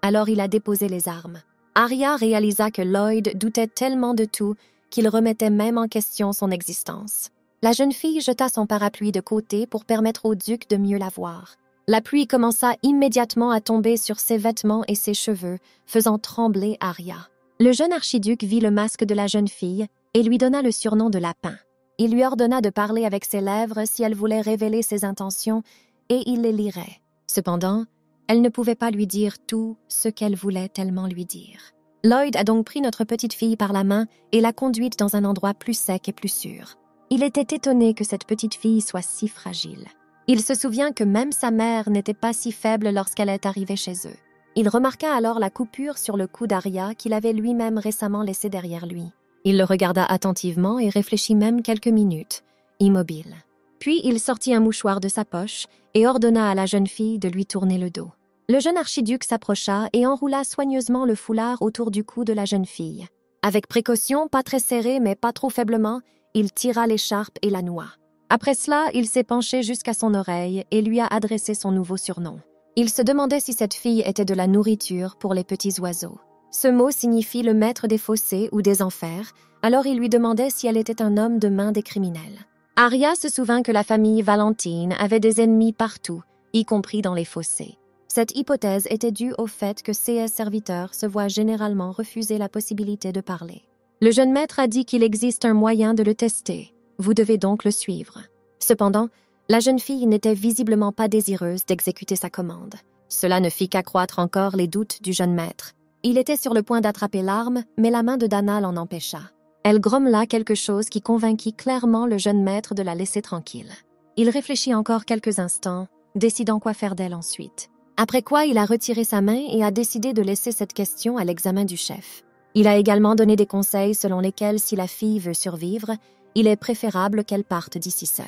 Alors il a déposé les armes. Aria réalisa que Lloyd doutait tellement de tout qu'il remettait même en question son existence. La jeune fille jeta son parapluie de côté pour permettre au duc de mieux la voir. La pluie commença immédiatement à tomber sur ses vêtements et ses cheveux, faisant trembler Aria. Le jeune archiduc vit le masque de la jeune fille et lui donna le surnom de lapin. Il lui ordonna de parler avec ses lèvres si elle voulait révéler ses intentions et il les lirait. Cependant, elle ne pouvait pas lui dire tout ce qu'elle voulait tellement lui dire. Lloyd a donc pris notre petite fille par la main et l'a conduite dans un endroit plus sec et plus sûr. Il était étonné que cette petite fille soit si fragile. Il se souvient que même sa mère n'était pas si faible lorsqu'elle est arrivée chez eux. Il remarqua alors la coupure sur le cou d'Aria qu'il avait lui-même récemment laissée derrière lui. Il le regarda attentivement et réfléchit même quelques minutes, immobile. Puis il sortit un mouchoir de sa poche et ordonna à la jeune fille de lui tourner le dos. Le jeune archiduc s'approcha et enroula soigneusement le foulard autour du cou de la jeune fille. Avec précaution, pas très serré mais pas trop faiblement, il tira l'écharpe et la noua. Après cela, il s'est penché jusqu'à son oreille et lui a adressé son nouveau surnom. Il se demandait si cette fille était de la nourriture pour les petits oiseaux. Ce mot signifie le maître des fossés ou des enfers, alors il lui demandait si elle était un homme de main des criminels. Aria se souvint que la famille Valentine avait des ennemis partout, y compris dans les fossés. Cette hypothèse était due au fait que ces serviteurs se voient généralement refuser la possibilité de parler. Le jeune maître a dit qu'il existe un moyen de le tester. Vous devez donc le suivre. Cependant, la jeune fille n'était visiblement pas désireuse d'exécuter sa commande. Cela ne fit qu'accroître encore les doutes du jeune maître. Il était sur le point d'attraper l'arme, mais la main de Dana l'en empêcha. Elle grommela quelque chose qui convainquit clairement le jeune maître de la laisser tranquille. Il réfléchit encore quelques instants, décidant quoi faire d'elle ensuite. Après quoi, il a retiré sa main et a décidé de laisser cette question à l'examen du chef. Il a également donné des conseils selon lesquels, si la fille veut survivre, il est préférable qu'elle parte d'ici seule.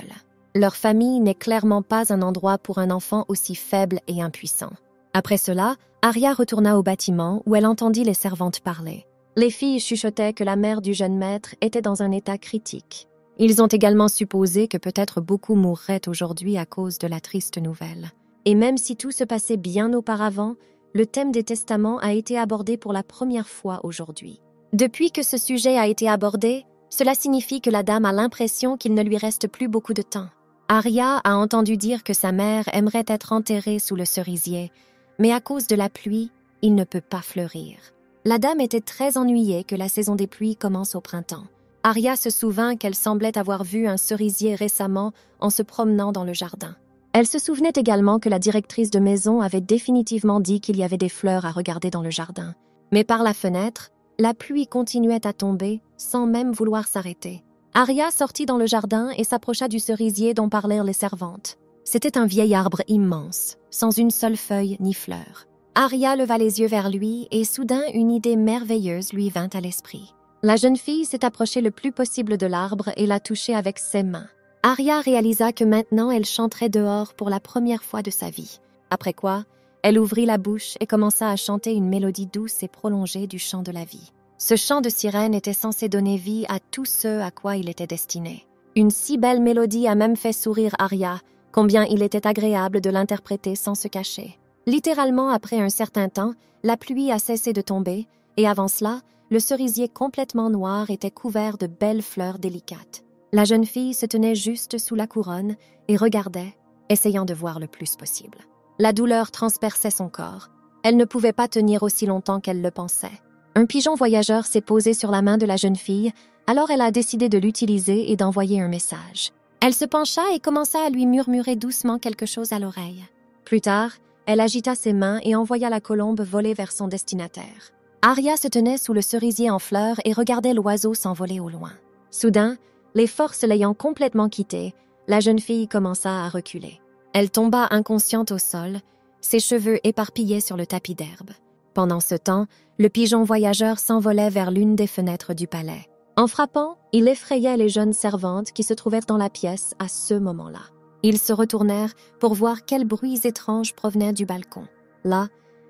Leur famille n'est clairement pas un endroit pour un enfant aussi faible et impuissant. Après cela, Aria retourna au bâtiment où elle entendit les servantes parler. Les filles chuchotaient que la mère du jeune maître était dans un état critique. Ils ont également supposé que peut-être beaucoup mourraient aujourd'hui à cause de la triste nouvelle. Et même si tout se passait bien auparavant, le thème des testaments a été abordé pour la première fois aujourd'hui. Depuis que ce sujet a été abordé, cela signifie que la dame a l'impression qu'il ne lui reste plus beaucoup de temps. Aria a entendu dire que sa mère aimerait être enterrée sous le cerisier, mais à cause de la pluie, il ne peut pas fleurir. La dame était très ennuyée que la saison des pluies commence au printemps. Aria se souvint qu'elle semblait avoir vu un cerisier récemment en se promenant dans le jardin. Elle se souvenait également que la directrice de maison avait définitivement dit qu'il y avait des fleurs à regarder dans le jardin. Mais par la fenêtre, la pluie continuait à tomber, sans même vouloir s'arrêter. Aria sortit dans le jardin et s'approcha du cerisier dont parlèrent les servantes. C'était un vieil arbre immense, sans une seule feuille ni fleur. Aria leva les yeux vers lui et soudain une idée merveilleuse lui vint à l'esprit. La jeune fille s'est approchée le plus possible de l'arbre et l'a touché avec ses mains. Aria réalisa que maintenant elle chanterait dehors pour la première fois de sa vie. Après quoi, elle ouvrit la bouche et commença à chanter une mélodie douce et prolongée du chant de la vie. Ce chant de sirène était censé donner vie à tout ce à quoi il était destiné. Une si belle mélodie a même fait sourire Aria, combien il était agréable de l'interpréter sans se cacher. Littéralement, après un certain temps, la pluie a cessé de tomber, et avant cela, le cerisier complètement noir était couvert de belles fleurs délicates. La jeune fille se tenait juste sous la couronne et regardait, essayant de voir le plus possible. La douleur transperçait son corps. Elle ne pouvait pas tenir aussi longtemps qu'elle le pensait. Un pigeon voyageur s'est posé sur la main de la jeune fille, alors elle a décidé de l'utiliser et d'envoyer un message. Elle se pencha et commença à lui murmurer doucement quelque chose à l'oreille. Plus tard, elle agita ses mains et envoya la colombe voler vers son destinataire. Aria se tenait sous le cerisier en fleurs et regardait l'oiseau s'envoler au loin. Soudain, les forces l'ayant complètement quittée, la jeune fille commença à reculer. Elle tomba inconsciente au sol, ses cheveux éparpillés sur le tapis d'herbe. Pendant ce temps, le pigeon voyageur s'envolait vers l'une des fenêtres du palais. En frappant, il effrayait les jeunes servantes qui se trouvaient dans la pièce à ce moment-là. Ils se retournèrent pour voir quels bruits étranges provenaient du balcon. Là,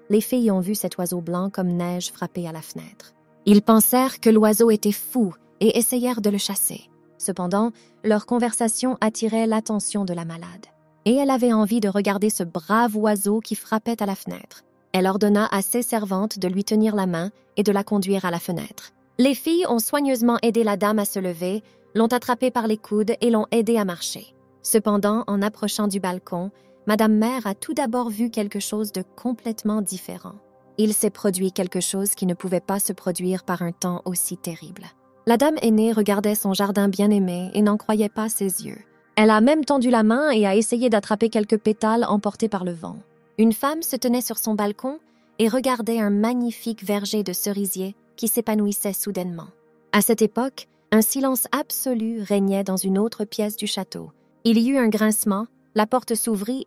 les filles ont vu cet oiseau blanc comme neige frapper à la fenêtre. Ils pensèrent que l'oiseau était fou et essayèrent de le chasser. Cependant, leur conversation attirait l'attention de la malade. Et elle avait envie de regarder ce brave oiseau qui frappait à la fenêtre. Elle ordonna à ses servantes de lui tenir la main et de la conduire à la fenêtre. Les filles ont soigneusement aidé la dame à se lever, l'ont attrapée par les coudes et l'ont aidée à marcher. Cependant, en approchant du balcon, Madame Mère a tout d'abord vu quelque chose de complètement différent. Il s'est produit quelque chose qui ne pouvait pas se produire par un temps aussi terrible. La dame aînée regardait son jardin bien-aimé et n'en croyait pas ses yeux. Elle a même tendu la main et a essayé d'attraper quelques pétales emportés par le vent. Une femme se tenait sur son balcon et regardait un magnifique verger de cerisier qui s'épanouissait soudainement. À cette époque, un silence absolu régnait dans une autre pièce du château. Il y eut un grincement, la porte s'ouvrit,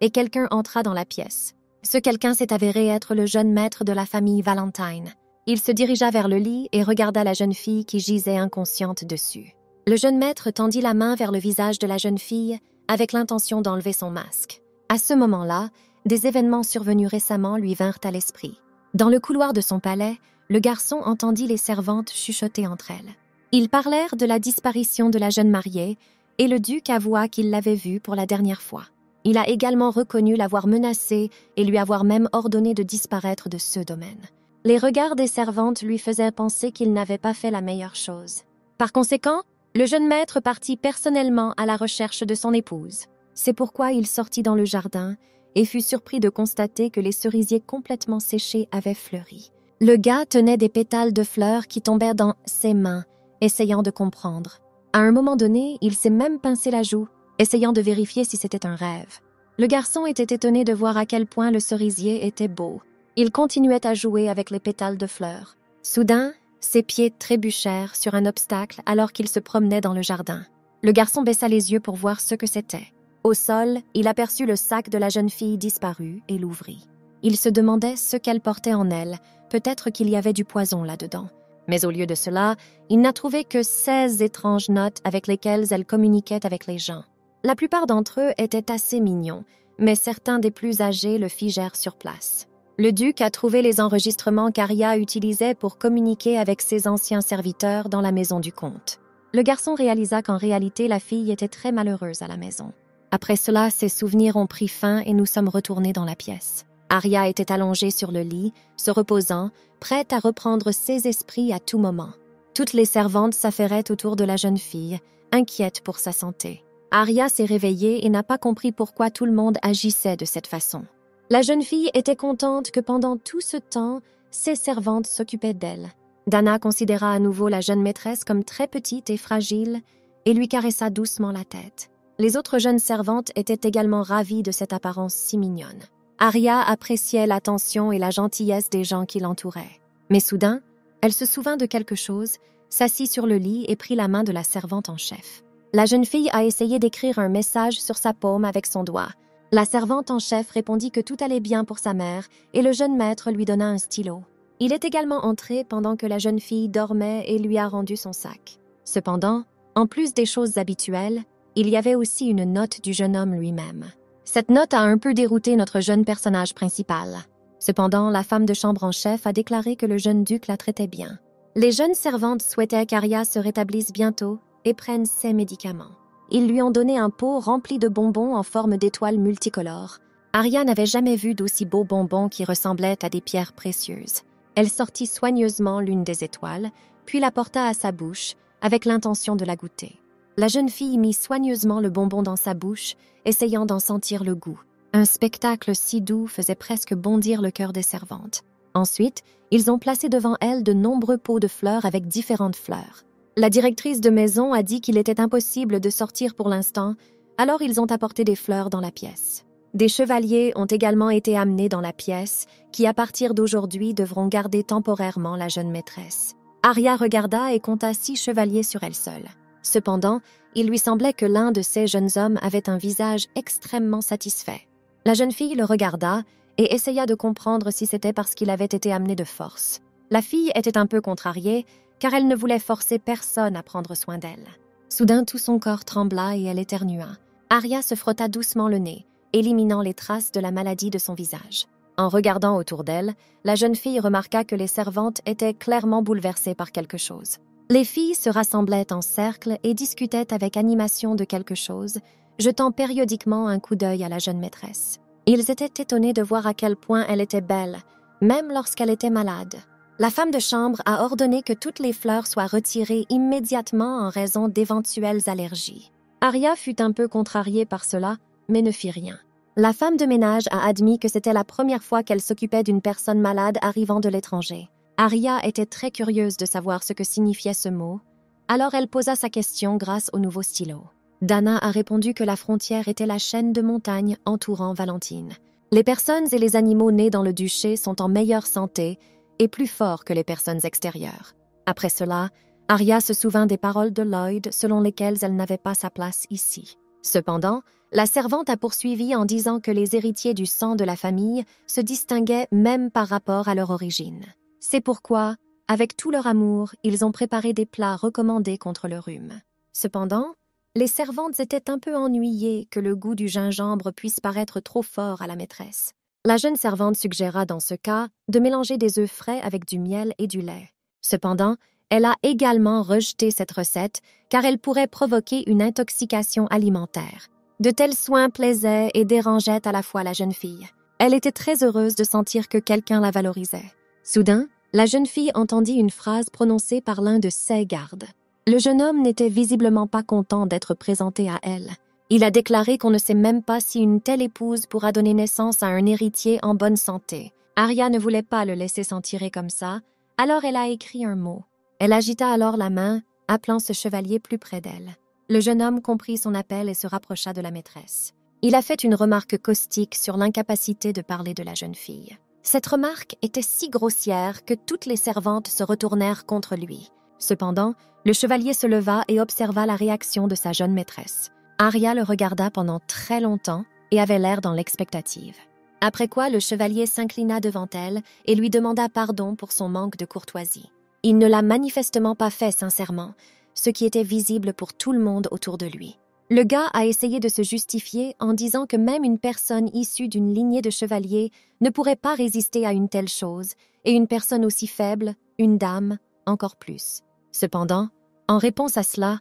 et quelqu'un entra dans la pièce. Ce quelqu'un s'est avéré être le jeune maître de la famille Valentine. Il se dirigea vers le lit et regarda la jeune fille qui gisait inconsciente dessus. Le jeune maître tendit la main vers le visage de la jeune fille avec l'intention d'enlever son masque. À ce moment-là, des événements survenus récemment lui vinrent à l'esprit. Dans le couloir de son palais, le garçon entendit les servantes chuchoter entre elles. Ils parlèrent de la disparition de la jeune mariée, et le duc avoua qu'il l'avait vue pour la dernière fois. Il a également reconnu l'avoir menacée et lui avoir même ordonné de disparaître de ce domaine. Les regards des servantes lui faisaient penser qu'il n'avait pas fait la meilleure chose. Par conséquent, le jeune maître partit personnellement à la recherche de son épouse. C'est pourquoi il sortit dans le jardin et fut surpris de constater que les cerisiers complètement séchés avaient fleuri. Le gars tenait des pétales de fleurs qui tombaient dans ses mains, essayant de comprendre. À un moment donné, il s'est même pincé la joue, essayant de vérifier si c'était un rêve. Le garçon était étonné de voir à quel point le cerisier était beau. Il continuait à jouer avec les pétales de fleurs. Soudain, ses pieds trébuchèrent sur un obstacle alors qu'il se promenait dans le jardin. Le garçon baissa les yeux pour voir ce que c'était. Au sol, il aperçut le sac de la jeune fille disparue et l'ouvrit. Il se demandait ce qu'elle portait en elle, peut-être qu'il y avait du poison là-dedans. Mais au lieu de cela, il n'a trouvé que 16 étranges notes avec lesquelles elle communiquait avec les gens. La plupart d'entre eux étaient assez mignons, mais certains des plus âgés le figèrent sur place. Le duc a trouvé les enregistrements qu'Aria utilisait pour communiquer avec ses anciens serviteurs dans la maison du comte. Le garçon réalisa qu'en réalité, la fille était très malheureuse à la maison. Après cela, ses souvenirs ont pris fin et nous sommes retournés dans la pièce. Aria était allongée sur le lit, se reposant, prête à reprendre ses esprits à tout moment. Toutes les servantes s'affairaient autour de la jeune fille, inquiètes pour sa santé. Aria s'est réveillée et n'a pas compris pourquoi tout le monde agissait de cette façon. La jeune fille était contente que pendant tout ce temps, ses servantes s'occupaient d'elle. Dana considéra à nouveau la jeune maîtresse comme très petite et fragile et lui caressa doucement la tête. Les autres jeunes servantes étaient également ravies de cette apparence si mignonne. Aria appréciait l'attention et la gentillesse des gens qui l'entouraient. Mais soudain, elle se souvint de quelque chose, s'assit sur le lit et prit la main de la servante en chef. La jeune fille a essayé d'écrire un message sur sa paume avec son doigt. La servante en chef répondit que tout allait bien pour sa mère et le jeune maître lui donna un stylo. Il est également entré pendant que la jeune fille dormait et lui a rendu son sac. Cependant, en plus des choses habituelles, il y avait aussi une note du jeune homme lui-même. Cette note a un peu dérouté notre jeune personnage principal. Cependant, la femme de chambre en chef a déclaré que le jeune duc la traitait bien. Les jeunes servantes souhaitaient qu'Aria se rétablisse bientôt et prenne ses médicaments. Ils lui ont donné un pot rempli de bonbons en forme d'étoiles multicolores. Aria n'avait jamais vu d'aussi beaux bonbons qui ressemblaient à des pierres précieuses. Elle sortit soigneusement l'une des étoiles, puis la porta à sa bouche avec l'intention de la goûter. La jeune fille mit soigneusement le bonbon dans sa bouche, essayant d'en sentir le goût. Un spectacle si doux faisait presque bondir le cœur des servantes. Ensuite, ils ont placé devant elle de nombreux pots de fleurs avec différentes fleurs. La directrice de maison a dit qu'il était impossible de sortir pour l'instant, alors ils ont apporté des fleurs dans la pièce. Des chevaliers ont également été amenés dans la pièce, qui à partir d'aujourd'hui devront garder temporairement la jeune maîtresse. Aria regarda et compta 6 chevaliers sur elle seule. Cependant, il lui semblait que l'un de ces jeunes hommes avait un visage extrêmement satisfait. La jeune fille le regarda et essaya de comprendre si c'était parce qu'il avait été amené de force. La fille était un peu contrariée, car elle ne voulait forcer personne à prendre soin d'elle. Soudain, tout son corps trembla et elle éternua. Aria se frotta doucement le nez, éliminant les traces de la maladie de son visage. En regardant autour d'elle, la jeune fille remarqua que les servantes étaient clairement bouleversées par quelque chose. Les filles se rassemblaient en cercle et discutaient avec animation de quelque chose, jetant périodiquement un coup d'œil à la jeune maîtresse. Ils étaient étonnés de voir à quel point elle était belle, même lorsqu'elle était malade. La femme de chambre a ordonné que toutes les fleurs soient retirées immédiatement en raison d'éventuelles allergies. Aria fut un peu contrariée par cela, mais ne fit rien. La femme de ménage a admis que c'était la première fois qu'elle s'occupait d'une personne malade arrivant de l'étranger. Aria était très curieuse de savoir ce que signifiait ce mot, alors elle posa sa question grâce au nouveau stylo. Dana a répondu que la frontière était la chaîne de montagnes entourant Valentine. Les personnes et les animaux nés dans le duché sont en meilleure santé et plus forts que les personnes extérieures. Après cela, Aria se souvint des paroles de Lloyd selon lesquelles elle n'avait pas sa place ici. Cependant, la servante a poursuivi en disant que les héritiers du sang de la famille se distinguaient même par rapport à leur origine. C'est pourquoi, avec tout leur amour, ils ont préparé des plats recommandés contre le rhume. Cependant, les servantes étaient un peu ennuyées que le goût du gingembre puisse paraître trop fort à la maîtresse. La jeune servante suggéra dans ce cas de mélanger des œufs frais avec du miel et du lait. Cependant, elle a également rejeté cette recette car elle pourrait provoquer une intoxication alimentaire. De tels soins plaisaient et dérangeaient à la fois la jeune fille. Elle était très heureuse de sentir que quelqu'un la valorisait. Soudain, la jeune fille entendit une phrase prononcée par l'un de ses gardes. Le jeune homme n'était visiblement pas content d'être présenté à elle. Il a déclaré qu'on ne sait même pas si une telle épouse pourra donner naissance à un héritier en bonne santé. Aria ne voulait pas le laisser s'en tirer comme ça, alors elle a écrit un mot. Elle agita alors la main, appelant ce chevalier plus près d'elle. Le jeune homme comprit son appel et se rapprocha de la maîtresse. Il a fait une remarque caustique sur l'incapacité de parler de la jeune fille. Cette remarque était si grossière que toutes les servantes se retournèrent contre lui. Cependant, le chevalier se leva et observa la réaction de sa jeune maîtresse. Aria le regarda pendant très longtemps et avait l'air dans l'expectative. Après quoi, le chevalier s'inclina devant elle et lui demanda pardon pour son manque de courtoisie. Il ne l'a manifestement pas fait sincèrement, ce qui était visible pour tout le monde autour de lui. Le gars a essayé de se justifier en disant que même une personne issue d'une lignée de chevaliers ne pourrait pas résister à une telle chose, et une personne aussi faible, une dame, encore plus. Cependant, en réponse à cela,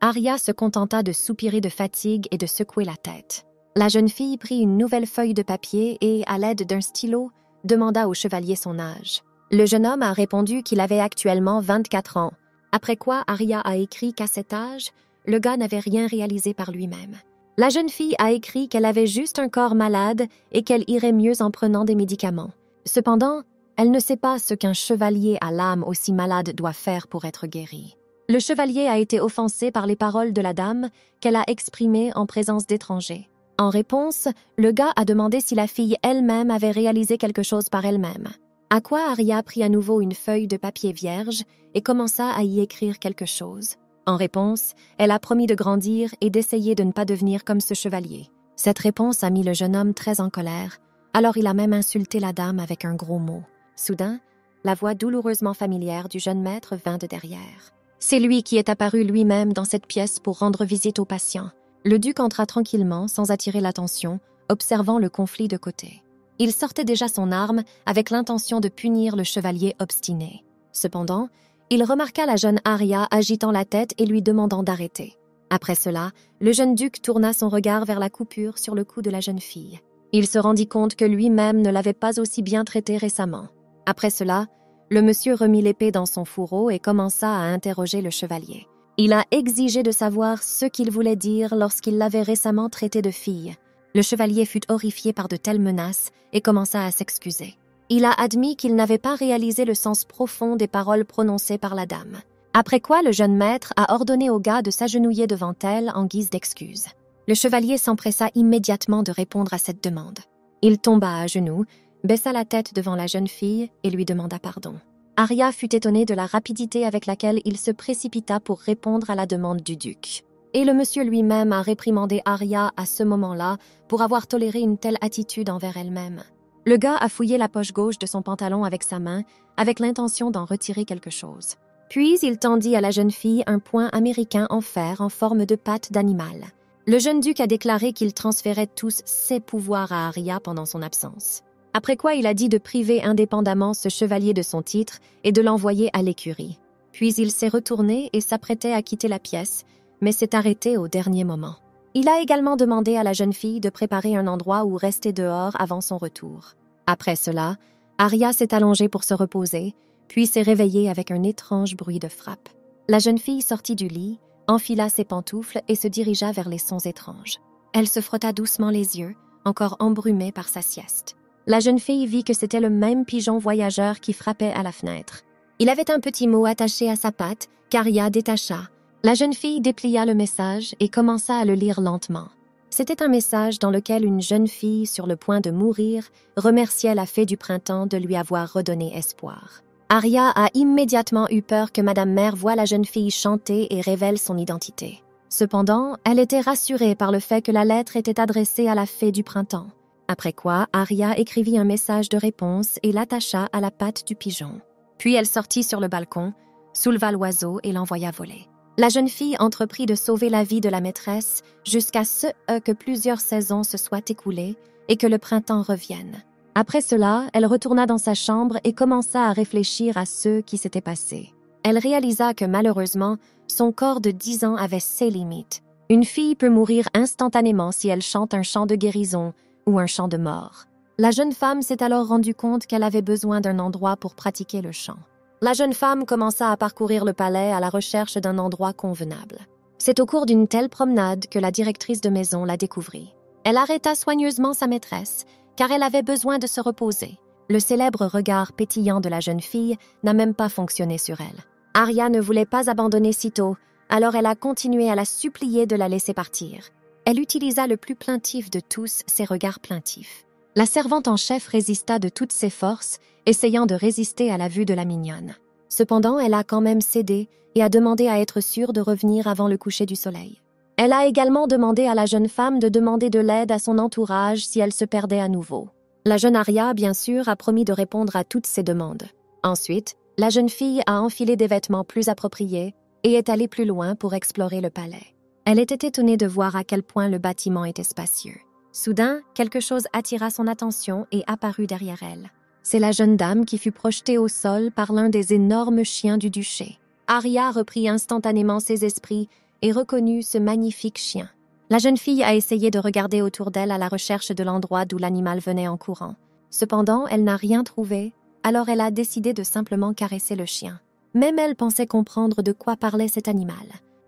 Aria se contenta de soupirer de fatigue et de secouer la tête. La jeune fille prit une nouvelle feuille de papier et, à l'aide d'un stylo, demanda au chevalier son âge. Le jeune homme a répondu qu'il avait actuellement 24 ans, après quoi Aria a écrit qu'à cet âge, le gars n'avait rien réalisé par lui-même. La jeune fille a écrit qu'elle avait juste un corps malade et qu'elle irait mieux en prenant des médicaments. Cependant, elle ne sait pas ce qu'un chevalier à l'âme aussi malade doit faire pour être guéri. Le chevalier a été offensé par les paroles de la dame qu'elle a exprimées en présence d'étrangers. En réponse, le gars a demandé si la fille elle-même avait réalisé quelque chose par elle-même. À quoi Aria prit à nouveau une feuille de papier vierge et commença à y écrire quelque chose. En réponse, elle a promis de grandir et d'essayer de ne pas devenir comme ce chevalier. Cette réponse a mis le jeune homme très en colère, alors il a même insulté la dame avec un gros mot. Soudain, la voix douloureusement familière du jeune maître vint de derrière. C'est lui qui est apparu lui-même dans cette pièce pour rendre visite aux patients. Le duc entra tranquillement, sans attirer l'attention, observant le conflit de côté. Il sortait déjà son arme avec l'intention de punir le chevalier obstiné. Cependant, il remarqua la jeune Aria agitant la tête et lui demandant d'arrêter. Après cela, le jeune duc tourna son regard vers la coupure sur le cou de la jeune fille. Il se rendit compte que lui-même ne l'avait pas aussi bien traitée récemment. Après cela, le monsieur remit l'épée dans son fourreau et commença à interroger le chevalier. Il a exigé de savoir ce qu'il voulait dire lorsqu'il l'avait récemment traitée de fille. Le chevalier fut horrifié par de telles menaces et commença à s'excuser. Il a admis qu'il n'avait pas réalisé le sens profond des paroles prononcées par la dame. Après quoi, le jeune maître a ordonné au gars de s'agenouiller devant elle en guise d'excuse. Le chevalier s'empressa immédiatement de répondre à cette demande. Il tomba à genoux, baissa la tête devant la jeune fille et lui demanda pardon. Aria fut étonnée de la rapidité avec laquelle il se précipita pour répondre à la demande du duc. Et le monsieur lui-même a réprimandé Aria à ce moment-là pour avoir toléré une telle attitude envers elle-même. Le gars a fouillé la poche gauche de son pantalon avec sa main, avec l'intention d'en retirer quelque chose. Puis il tendit à la jeune fille un poing américain en fer en forme de patte d'animal. Le jeune duc a déclaré qu'il transférait tous ses pouvoirs à Aria pendant son absence. Après quoi il a dit de priver indépendamment ce chevalier de son titre et de l'envoyer à l'écurie. Puis il s'est retourné et s'apprêtait à quitter la pièce, mais s'est arrêté au dernier moment. Il a également demandé à la jeune fille de préparer un endroit où rester dehors avant son retour. Après cela, Aria s'est allongée pour se reposer, puis s'est réveillée avec un étrange bruit de frappe. La jeune fille sortit du lit, enfila ses pantoufles et se dirigea vers les sons étranges. Elle se frotta doucement les yeux, encore embrumée par sa sieste. La jeune fille vit que c'était le même pigeon voyageur qui frappait à la fenêtre. Il avait un petit mot attaché à sa patte qu'Aria détacha. La jeune fille déplia le message et commença à le lire lentement. C'était un message dans lequel une jeune fille sur le point de mourir remerciait la fée du printemps de lui avoir redonné espoir. Aria a immédiatement eu peur que Madame Mère voie la jeune fille chanter et révèle son identité. Cependant, elle était rassurée par le fait que la lettre était adressée à la fée du printemps. Après quoi, Aria écrivit un message de réponse et l'attacha à la patte du pigeon. Puis elle sortit sur le balcon, souleva l'oiseau et l'envoya voler. La jeune fille entreprit de sauver la vie de la maîtresse jusqu'à ce que plusieurs saisons se soient écoulées et que le printemps revienne. Après cela, elle retourna dans sa chambre et commença à réfléchir à ce qui s'était passé. Elle réalisa que malheureusement, son corps de 10 ans avait ses limites. Une fille peut mourir instantanément si elle chante un chant de guérison ou un chant de mort. La jeune femme s'est alors rendue compte qu'elle avait besoin d'un endroit pour pratiquer le chant. La jeune femme commença à parcourir le palais à la recherche d'un endroit convenable. C'est au cours d'une telle promenade que la directrice de maison la découvrit. Elle arrêta soigneusement sa maîtresse, car elle avait besoin de se reposer. Le célèbre regard pétillant de la jeune fille n'a même pas fonctionné sur elle. Aria ne voulait pas abandonner sitôt, alors elle a continué à la supplier de la laisser partir. Elle utilisa le plus plaintif de tous ses regards plaintifs. La servante en chef résista de toutes ses forces, essayant de résister à la vue de la mignonne. Cependant, elle a quand même cédé et a demandé à être sûre de revenir avant le coucher du soleil. Elle a également demandé à la jeune femme de demander de l'aide à son entourage si elle se perdait à nouveau. La jeune Aria, bien sûr, a promis de répondre à toutes ces demandes. Ensuite, la jeune fille a enfilé des vêtements plus appropriés et est allée plus loin pour explorer le palais. Elle était étonnée de voir à quel point le bâtiment était spacieux. Soudain, quelque chose attira son attention et apparut derrière elle. C'est la jeune dame qui fut projetée au sol par l'un des énormes chiens du duché. Aria reprit instantanément ses esprits et reconnut ce magnifique chien. La jeune fille a essayé de regarder autour d'elle à la recherche de l'endroit d'où l'animal venait en courant. Cependant, elle n'a rien trouvé, alors elle a décidé de simplement caresser le chien. Même elle pensait comprendre de quoi parlait cet animal.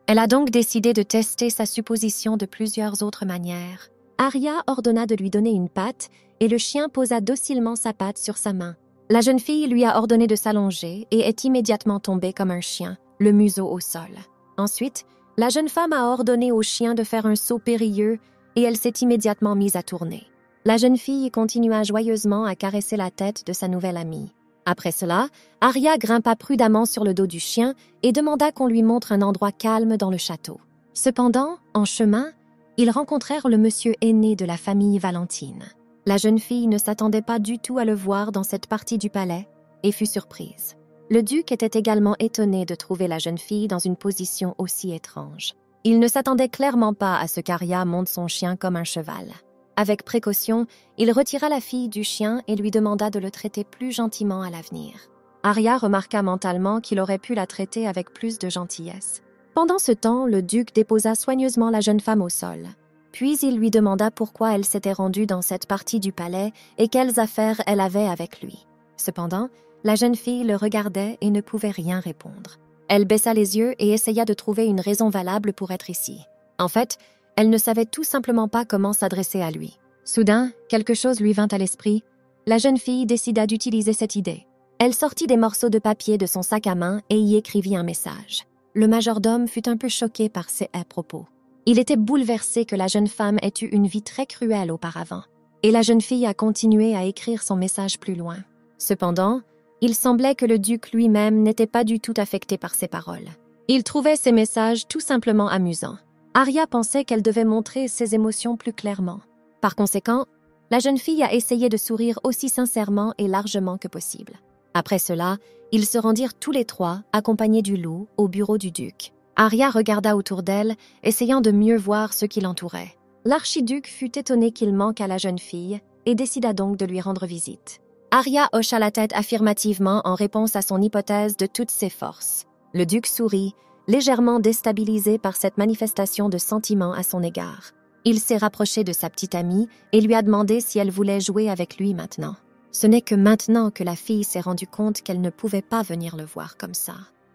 Elle a donc décidé de tester sa supposition de plusieurs autres manières. Aria ordonna de lui donner une patte et le chien posa docilement sa patte sur sa main. La jeune fille lui a ordonné de s'allonger et est immédiatement tombée comme un chien, le museau au sol. Ensuite, la jeune femme a ordonné au chien de faire un saut périlleux et elle s'est immédiatement mise à tourner. La jeune fille continua joyeusement à caresser la tête de sa nouvelle amie. Après cela, Aria grimpa prudemment sur le dos du chien et demanda qu'on lui montre un endroit calme dans le château. Cependant, en chemin, ils rencontrèrent le monsieur aîné de la famille Valentine. La jeune fille ne s'attendait pas du tout à le voir dans cette partie du palais et fut surprise. Le duc était également étonné de trouver la jeune fille dans une position aussi étrange. Il ne s'attendait clairement pas à ce qu'Aria monte son chien comme un cheval. Avec précaution, il retira la fille du chien et lui demanda de le traiter plus gentiment à l'avenir. Aria remarqua mentalement qu'il aurait pu la traiter avec plus de gentillesse. Pendant ce temps, le duc déposa soigneusement la jeune femme au sol. Puis il lui demanda pourquoi elle s'était rendue dans cette partie du palais et quelles affaires elle avait avec lui. Cependant, la jeune fille le regardait et ne pouvait rien répondre. Elle baissa les yeux et essaya de trouver une raison valable pour être ici. En fait, elle ne savait tout simplement pas comment s'adresser à lui. Soudain, quelque chose lui vint à l'esprit. La jeune fille décida d'utiliser cette idée. Elle sortit des morceaux de papier de son sac à main et y écrivit un message. Le majordome fut un peu choqué par ces à-propos. Il était bouleversé que la jeune femme ait eu une vie très cruelle auparavant, et la jeune fille a continué à écrire son message plus loin. Cependant, il semblait que le duc lui-même n'était pas du tout affecté par ses paroles. Il trouvait ces messages tout simplement amusants. Aria pensait qu'elle devait montrer ses émotions plus clairement. Par conséquent, la jeune fille a essayé de sourire aussi sincèrement et largement que possible. Après cela, ils se rendirent tous les trois, accompagnés du loup, au bureau du duc. Aria regarda autour d'elle, essayant de mieux voir ce qui l'entourait. L'archiduc fut étonné qu'il manque à la jeune fille et décida donc de lui rendre visite. Aria hocha la tête affirmativement en réponse à son hypothèse de toutes ses forces. Le duc sourit, légèrement déstabilisé par cette manifestation de sentiments à son égard. Il s'est rapproché de sa petite amie et lui a demandé si elle voulait jouer avec lui maintenant. Ce n'est que maintenant que la fille s'est rendue compte qu'elle ne pouvait pas venir le voir comme ça.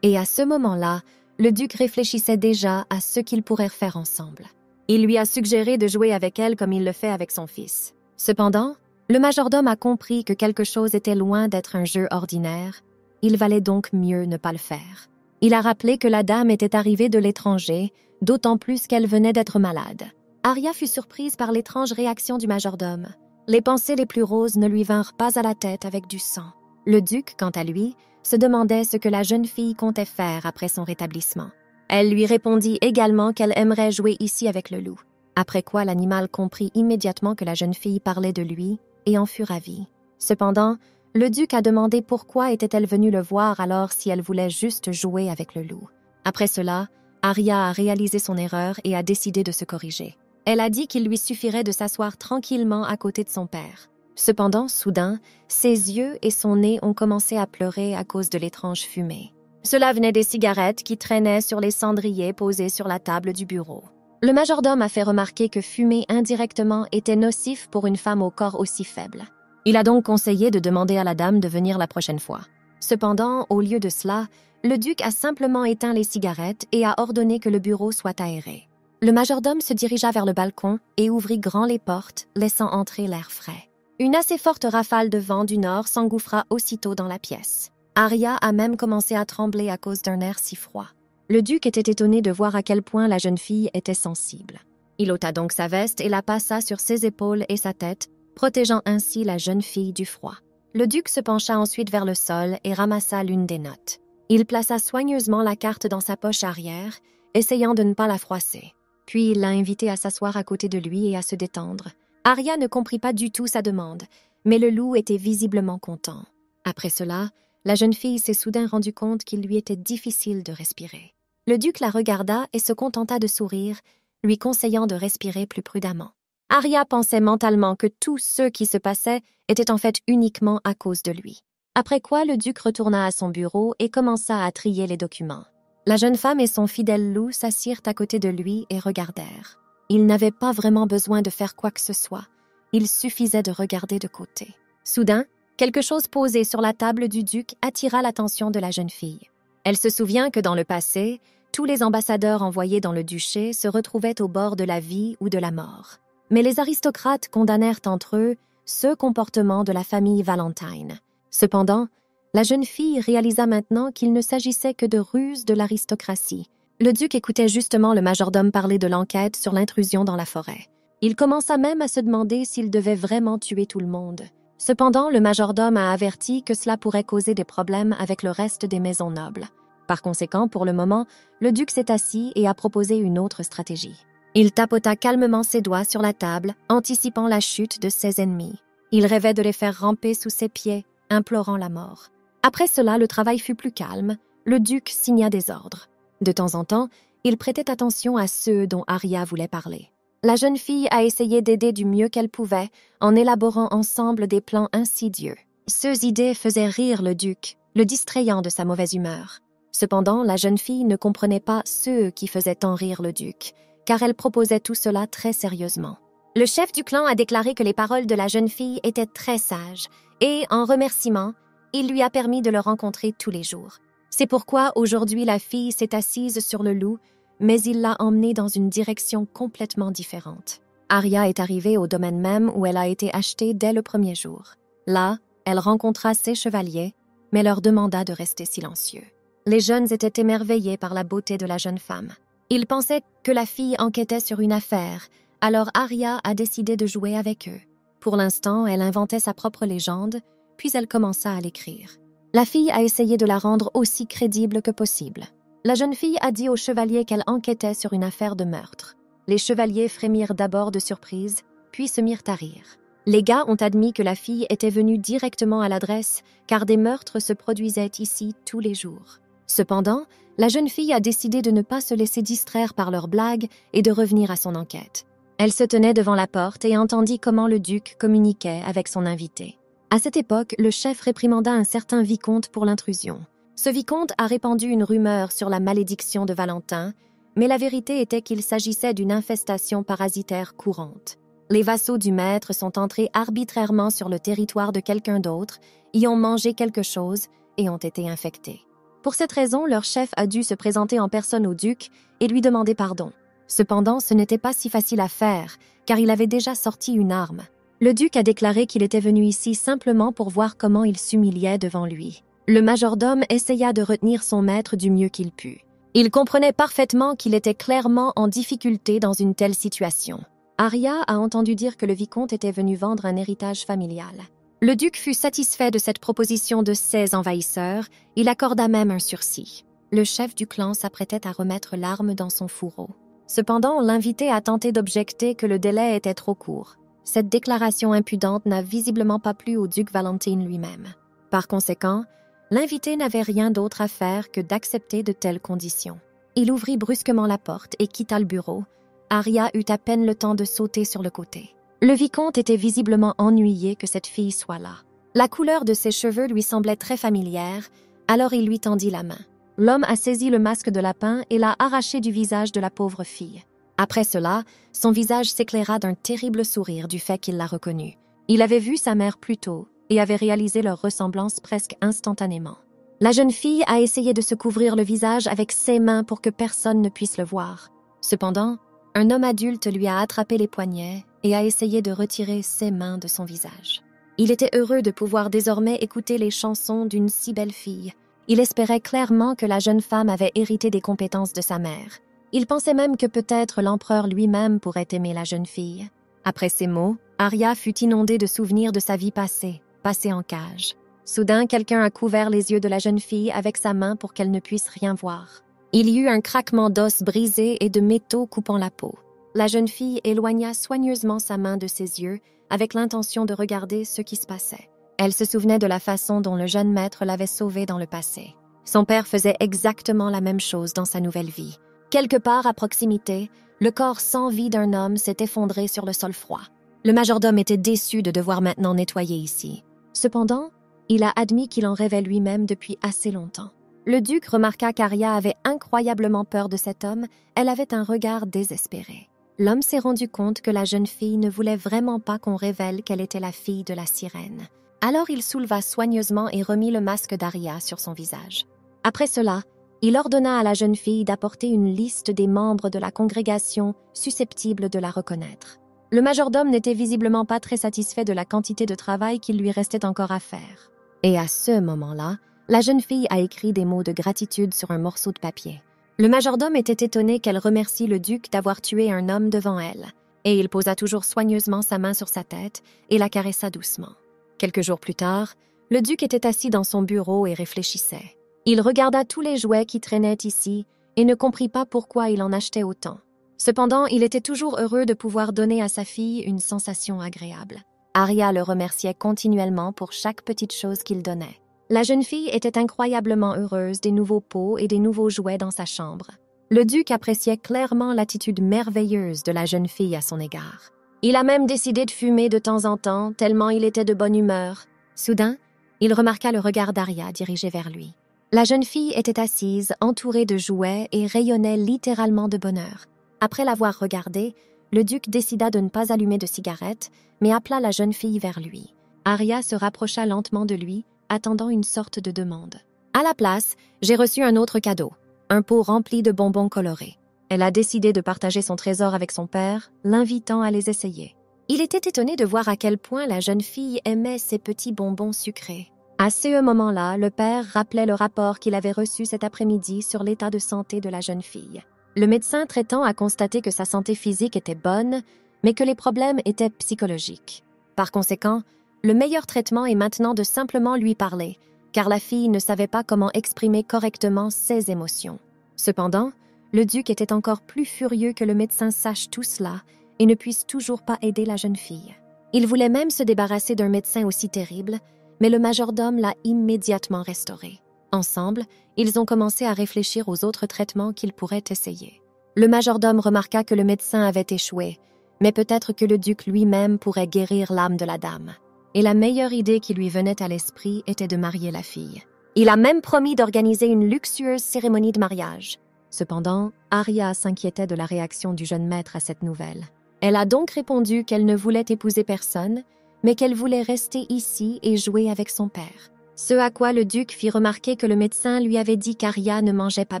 Et à ce moment-là, le duc réfléchissait déjà à ce qu'ils pourraient faire ensemble. Il lui a suggéré de jouer avec elle comme il le fait avec son fils. Cependant, le majordome a compris que quelque chose était loin d'être un jeu ordinaire. Il valait donc mieux ne pas le faire. Il a rappelé que la dame était arrivée de l'étranger, d'autant plus qu'elle venait d'être malade. Aria fut surprise par l'étrange réaction du majordome. Les pensées les plus roses ne lui vinrent pas à la tête avec du sang. Le duc, quant à lui, se demandait ce que la jeune fille comptait faire après son rétablissement. Elle lui répondit également qu'elle aimerait jouer ici avec le loup, après quoi l'animal comprit immédiatement que la jeune fille parlait de lui et en fut ravie. Cependant, le duc a demandé pourquoi était-elle venue le voir alors si elle voulait juste jouer avec le loup. Après cela, Aria a réalisé son erreur et a décidé de se corriger. Elle a dit qu'il lui suffirait de s'asseoir tranquillement à côté de son père. Cependant, soudain, ses yeux et son nez ont commencé à pleurer à cause de l'étrange fumée. Cela venait des cigarettes qui traînaient sur les cendriers posés sur la table du bureau. Le majordome a fait remarquer que fumer indirectement était nocif pour une femme au corps aussi faible. Il a donc conseillé de demander à la dame de venir la prochaine fois. Cependant, au lieu de cela, le duc a simplement éteint les cigarettes et a ordonné que le bureau soit aéré. Le majordome se dirigea vers le balcon et ouvrit grand les portes, laissant entrer l'air frais. Une assez forte rafale de vent du nord s'engouffra aussitôt dans la pièce. Aria a même commencé à trembler à cause d'un air si froid. Le duc était étonné de voir à quel point la jeune fille était sensible. Il ôta donc sa veste et la passa sur ses épaules et sa tête, protégeant ainsi la jeune fille du froid. Le duc se pencha ensuite vers le sol et ramassa l'une des notes. Il plaça soigneusement la carte dans sa poche arrière, essayant de ne pas la froisser. Puis il l'a invitée à s'asseoir à côté de lui et à se détendre. Aria ne comprit pas du tout sa demande, mais le loup était visiblement content. Après cela, la jeune fille s'est soudain rendue compte qu'il lui était difficile de respirer. Le duc la regarda et se contenta de sourire, lui conseillant de respirer plus prudemment. Aria pensait mentalement que tout ce qui se passait était en fait uniquement à cause de lui. Après quoi, le duc retourna à son bureau et commença à trier les documents. La jeune femme et son fidèle loup s'assirent à côté de lui et regardèrent. Ils n'avaient pas vraiment besoin de faire quoi que ce soit. Il suffisait de regarder de côté. Soudain, quelque chose posé sur la table du duc attira l'attention de la jeune fille. Elle se souvient que dans le passé, tous les ambassadeurs envoyés dans le duché se retrouvaient au bord de la vie ou de la mort. Mais les aristocrates condamnèrent entre eux ce comportement de la famille Valentine. Cependant, la jeune fille réalisa maintenant qu'il ne s'agissait que de ruses de l'aristocratie. Le duc écoutait justement le majordome parler de l'enquête sur l'intrusion dans la forêt. Il commença même à se demander s'il devait vraiment tuer tout le monde. Cependant, le majordome a averti que cela pourrait causer des problèmes avec le reste des maisons nobles. Par conséquent, pour le moment, le duc s'est assis et a proposé une autre stratégie. Il tapota calmement ses doigts sur la table, anticipant la chute de ses ennemis. Il rêvait de les faire ramper sous ses pieds, implorant la mort. Après cela, le travail fut plus calme. Le duc signa des ordres. De temps en temps, il prêtait attention à ceux dont Aria voulait parler. La jeune fille a essayé d'aider du mieux qu'elle pouvait en élaborant ensemble des plans insidieux. Ces idées faisaient rire le duc, le distrayant de sa mauvaise humeur. Cependant, la jeune fille ne comprenait pas ceux qui faisaient tant rire le duc, car elle proposait tout cela très sérieusement. Le chef du clan a déclaré que les paroles de la jeune fille étaient très sages, et, en remerciement, il lui a permis de le rencontrer tous les jours. C'est pourquoi aujourd'hui la fille s'est assise sur le loup, mais il l'a emmenée dans une direction complètement différente. Aria est arrivée au domaine même où elle a été achetée dès le premier jour. Là, elle rencontra ses chevaliers, mais leur demanda de rester silencieux. Les jeunes étaient émerveillés par la beauté de la jeune femme. Ils pensaient que la fille enquêtait sur une affaire, alors Aria a décidé de jouer avec eux. Pour l'instant, elle inventait sa propre légende, puis elle commença à l'écrire. La fille a essayé de la rendre aussi crédible que possible. La jeune fille a dit aux chevaliers qu'elle enquêtait sur une affaire de meurtre. Les chevaliers frémirent d'abord de surprise, puis se mirent à rire. Les gars ont admis que la fille était venue directement à l'adresse, car des meurtres se produisaient ici tous les jours. Cependant, la jeune fille a décidé de ne pas se laisser distraire par leurs blagues et de revenir à son enquête. Elle se tenait devant la porte et entendit comment le duc communiquait avec son invité. À cette époque, le chef réprimanda un certain vicomte pour l'intrusion. Ce vicomte a répandu une rumeur sur la malédiction de Valentin, mais la vérité était qu'il s'agissait d'une infestation parasitaire courante. Les vassaux du maître sont entrés arbitrairement sur le territoire de quelqu'un d'autre, y ont mangé quelque chose et ont été infectés. Pour cette raison, leur chef a dû se présenter en personne au duc et lui demander pardon. Cependant, ce n'était pas si facile à faire, car il avait déjà sorti une arme. Le duc a déclaré qu'il était venu ici simplement pour voir comment il s'humiliait devant lui. Le majordome essaya de retenir son maître du mieux qu'il put. Il comprenait parfaitement qu'il était clairement en difficulté dans une telle situation. Aria a entendu dire que le vicomte était venu vendre un héritage familial. Le duc fut satisfait de cette proposition de ses envahisseurs, il accorda même un sursis. Le chef du clan s'apprêtait à remettre l'arme dans son fourreau. Cependant, l'invité a tenté d'objecter que le délai était trop court. Cette déclaration impudente n'a visiblement pas plu au duc Valentine lui-même. Par conséquent, l'invité n'avait rien d'autre à faire que d'accepter de telles conditions. Il ouvrit brusquement la porte et quitta le bureau. Aria eut à peine le temps de sauter sur le côté. Le vicomte était visiblement ennuyé que cette fille soit là. La couleur de ses cheveux lui semblait très familière, alors il lui tendit la main. L'homme a saisi le masque de lapin et l'a arraché du visage de la pauvre fille. Après cela, son visage s'éclaira d'un terrible sourire du fait qu'il l'a reconnue. Il avait vu sa mère plus tôt et avait réalisé leur ressemblance presque instantanément. La jeune fille a essayé de se couvrir le visage avec ses mains pour que personne ne puisse le voir. Cependant, un homme adulte lui a attrapé les poignets et a essayé de retirer ses mains de son visage. Il était heureux de pouvoir désormais écouter les chansons d'une si belle fille. Il espérait clairement que la jeune femme avait hérité des compétences de sa mère. Il pensait même que peut-être l'empereur lui-même pourrait aimer la jeune fille. Après ces mots, Arya fut inondée de souvenirs de sa vie passée, passée en cage. Soudain, quelqu'un a couvert les yeux de la jeune fille avec sa main pour qu'elle ne puisse rien voir. Il y eut un craquement d'os brisés et de métaux coupant la peau. La jeune fille éloigna soigneusement sa main de ses yeux avec l'intention de regarder ce qui se passait. Elle se souvenait de la façon dont le jeune maître l'avait sauvée dans le passé. Son père faisait exactement la même chose dans sa nouvelle vie. Quelque part à proximité, le corps sans vie d'un homme s'est effondré sur le sol froid. Le majordome était déçu de devoir maintenant nettoyer ici. Cependant, il a admis qu'il en rêvait lui-même depuis assez longtemps. Le duc remarqua qu'Arya avait incroyablement peur de cet homme, elle avait un regard désespéré. L'homme s'est rendu compte que la jeune fille ne voulait vraiment pas qu'on révèle qu'elle était la fille de la sirène. Alors il souleva soigneusement et remit le masque d'Arya sur son visage. Après cela, il ordonna à la jeune fille d'apporter une liste des membres de la congrégation susceptibles de la reconnaître. Le majordome n'était visiblement pas très satisfait de la quantité de travail qu'il lui restait encore à faire. Et à ce moment-là, la jeune fille a écrit des mots de gratitude sur un morceau de papier. Le majordome était étonné qu'elle remercie le duc d'avoir tué un homme devant elle, et il posa toujours soigneusement sa main sur sa tête et la caressa doucement. Quelques jours plus tard, le duc était assis dans son bureau et réfléchissait. Il regarda tous les jouets qui traînaient ici et ne comprit pas pourquoi il en achetait autant. Cependant, il était toujours heureux de pouvoir donner à sa fille une sensation agréable. Arya le remerciait continuellement pour chaque petite chose qu'il donnait. La jeune fille était incroyablement heureuse des nouveaux pots et des nouveaux jouets dans sa chambre. Le duc appréciait clairement l'attitude merveilleuse de la jeune fille à son égard. Il a même décidé de fumer de temps en temps, tellement il était de bonne humeur. Soudain, il remarqua le regard d'Arya dirigé vers lui. La jeune fille était assise, entourée de jouets et rayonnait littéralement de bonheur. Après l'avoir regardée, le duc décida de ne pas allumer de cigarette, mais appela la jeune fille vers lui. Arya se rapprocha lentement de lui, attendant une sorte de demande. À la place, j'ai reçu un autre cadeau, un pot rempli de bonbons colorés. Elle a décidé de partager son trésor avec son père, l'invitant à les essayer. Il était étonné de voir à quel point la jeune fille aimait ces petits bonbons sucrés. À ce moment-là, le père rappelait le rapport qu'il avait reçu cet après-midi sur l'état de santé de la jeune fille. Le médecin traitant a constaté que sa santé physique était bonne, mais que les problèmes étaient psychologiques. Par conséquent, le meilleur traitement est maintenant de simplement lui parler, car la fille ne savait pas comment exprimer correctement ses émotions. Cependant, le duc était encore plus furieux que le médecin sache tout cela et ne puisse toujours pas aider la jeune fille. Il voulait même se débarrasser d'un médecin aussi terrible, mais le majordome l'a immédiatement restauré. Ensemble, ils ont commencé à réfléchir aux autres traitements qu'ils pourraient essayer. Le majordome remarqua que le médecin avait échoué, mais peut-être que le duc lui-même pourrait guérir l'âme de la dame. Et la meilleure idée qui lui venait à l'esprit était de marier la fille. Il a même promis d'organiser une luxueuse cérémonie de mariage. Cependant, Arya s'inquiétait de la réaction du jeune maître à cette nouvelle. Elle a donc répondu qu'elle ne voulait épouser personne, mais qu'elle voulait rester ici et jouer avec son père. Ce à quoi le duc fit remarquer que le médecin lui avait dit qu'Arya ne mangeait pas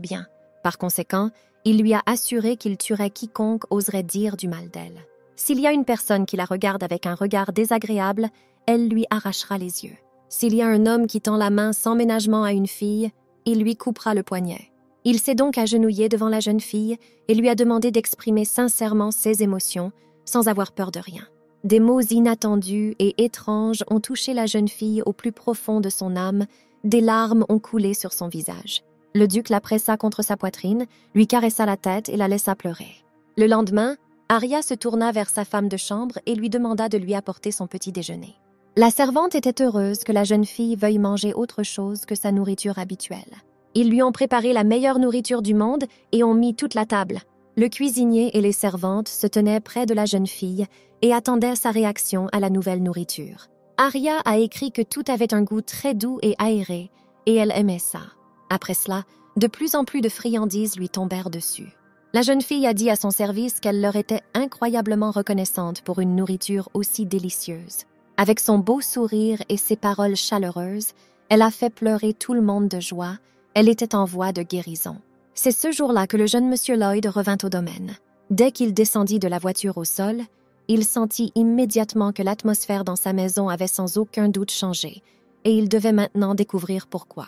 bien. Par conséquent, il lui a assuré qu'il tuerait quiconque oserait dire du mal d'elle. S'il y a une personne qui la regarde avec un regard désagréable, elle lui arrachera les yeux. S'il y a un homme qui tend la main sans ménagement à une fille, il lui coupera le poignet. Il s'est donc agenouillé devant la jeune fille et lui a demandé d'exprimer sincèrement ses émotions, sans avoir peur de rien. Des mots inattendus et étranges ont touché la jeune fille au plus profond de son âme, des larmes ont coulé sur son visage. Le duc la pressa contre sa poitrine, lui caressa la tête et la laissa pleurer. Le lendemain, Arya se tourna vers sa femme de chambre et lui demanda de lui apporter son petit déjeuner. La servante était heureuse que la jeune fille veuille manger autre chose que sa nourriture habituelle. Ils lui ont préparé la meilleure nourriture du monde et ont mis toute la table. Le cuisinier et les servantes se tenaient près de la jeune fille et attendait sa réaction à la nouvelle nourriture. Aria a écrit que tout avait un goût très doux et aéré, et elle aimait ça. Après cela, de plus en plus de friandises lui tombèrent dessus. La jeune fille a dit à son service qu'elle leur était incroyablement reconnaissante pour une nourriture aussi délicieuse. Avec son beau sourire et ses paroles chaleureuses, elle a fait pleurer tout le monde de joie. Elle était en voie de guérison. C'est ce jour-là que le jeune monsieur Lloyd revint au domaine. Dès qu'il descendit de la voiture au sol, il sentit immédiatement que l'atmosphère dans sa maison avait sans aucun doute changé, et il devait maintenant découvrir pourquoi.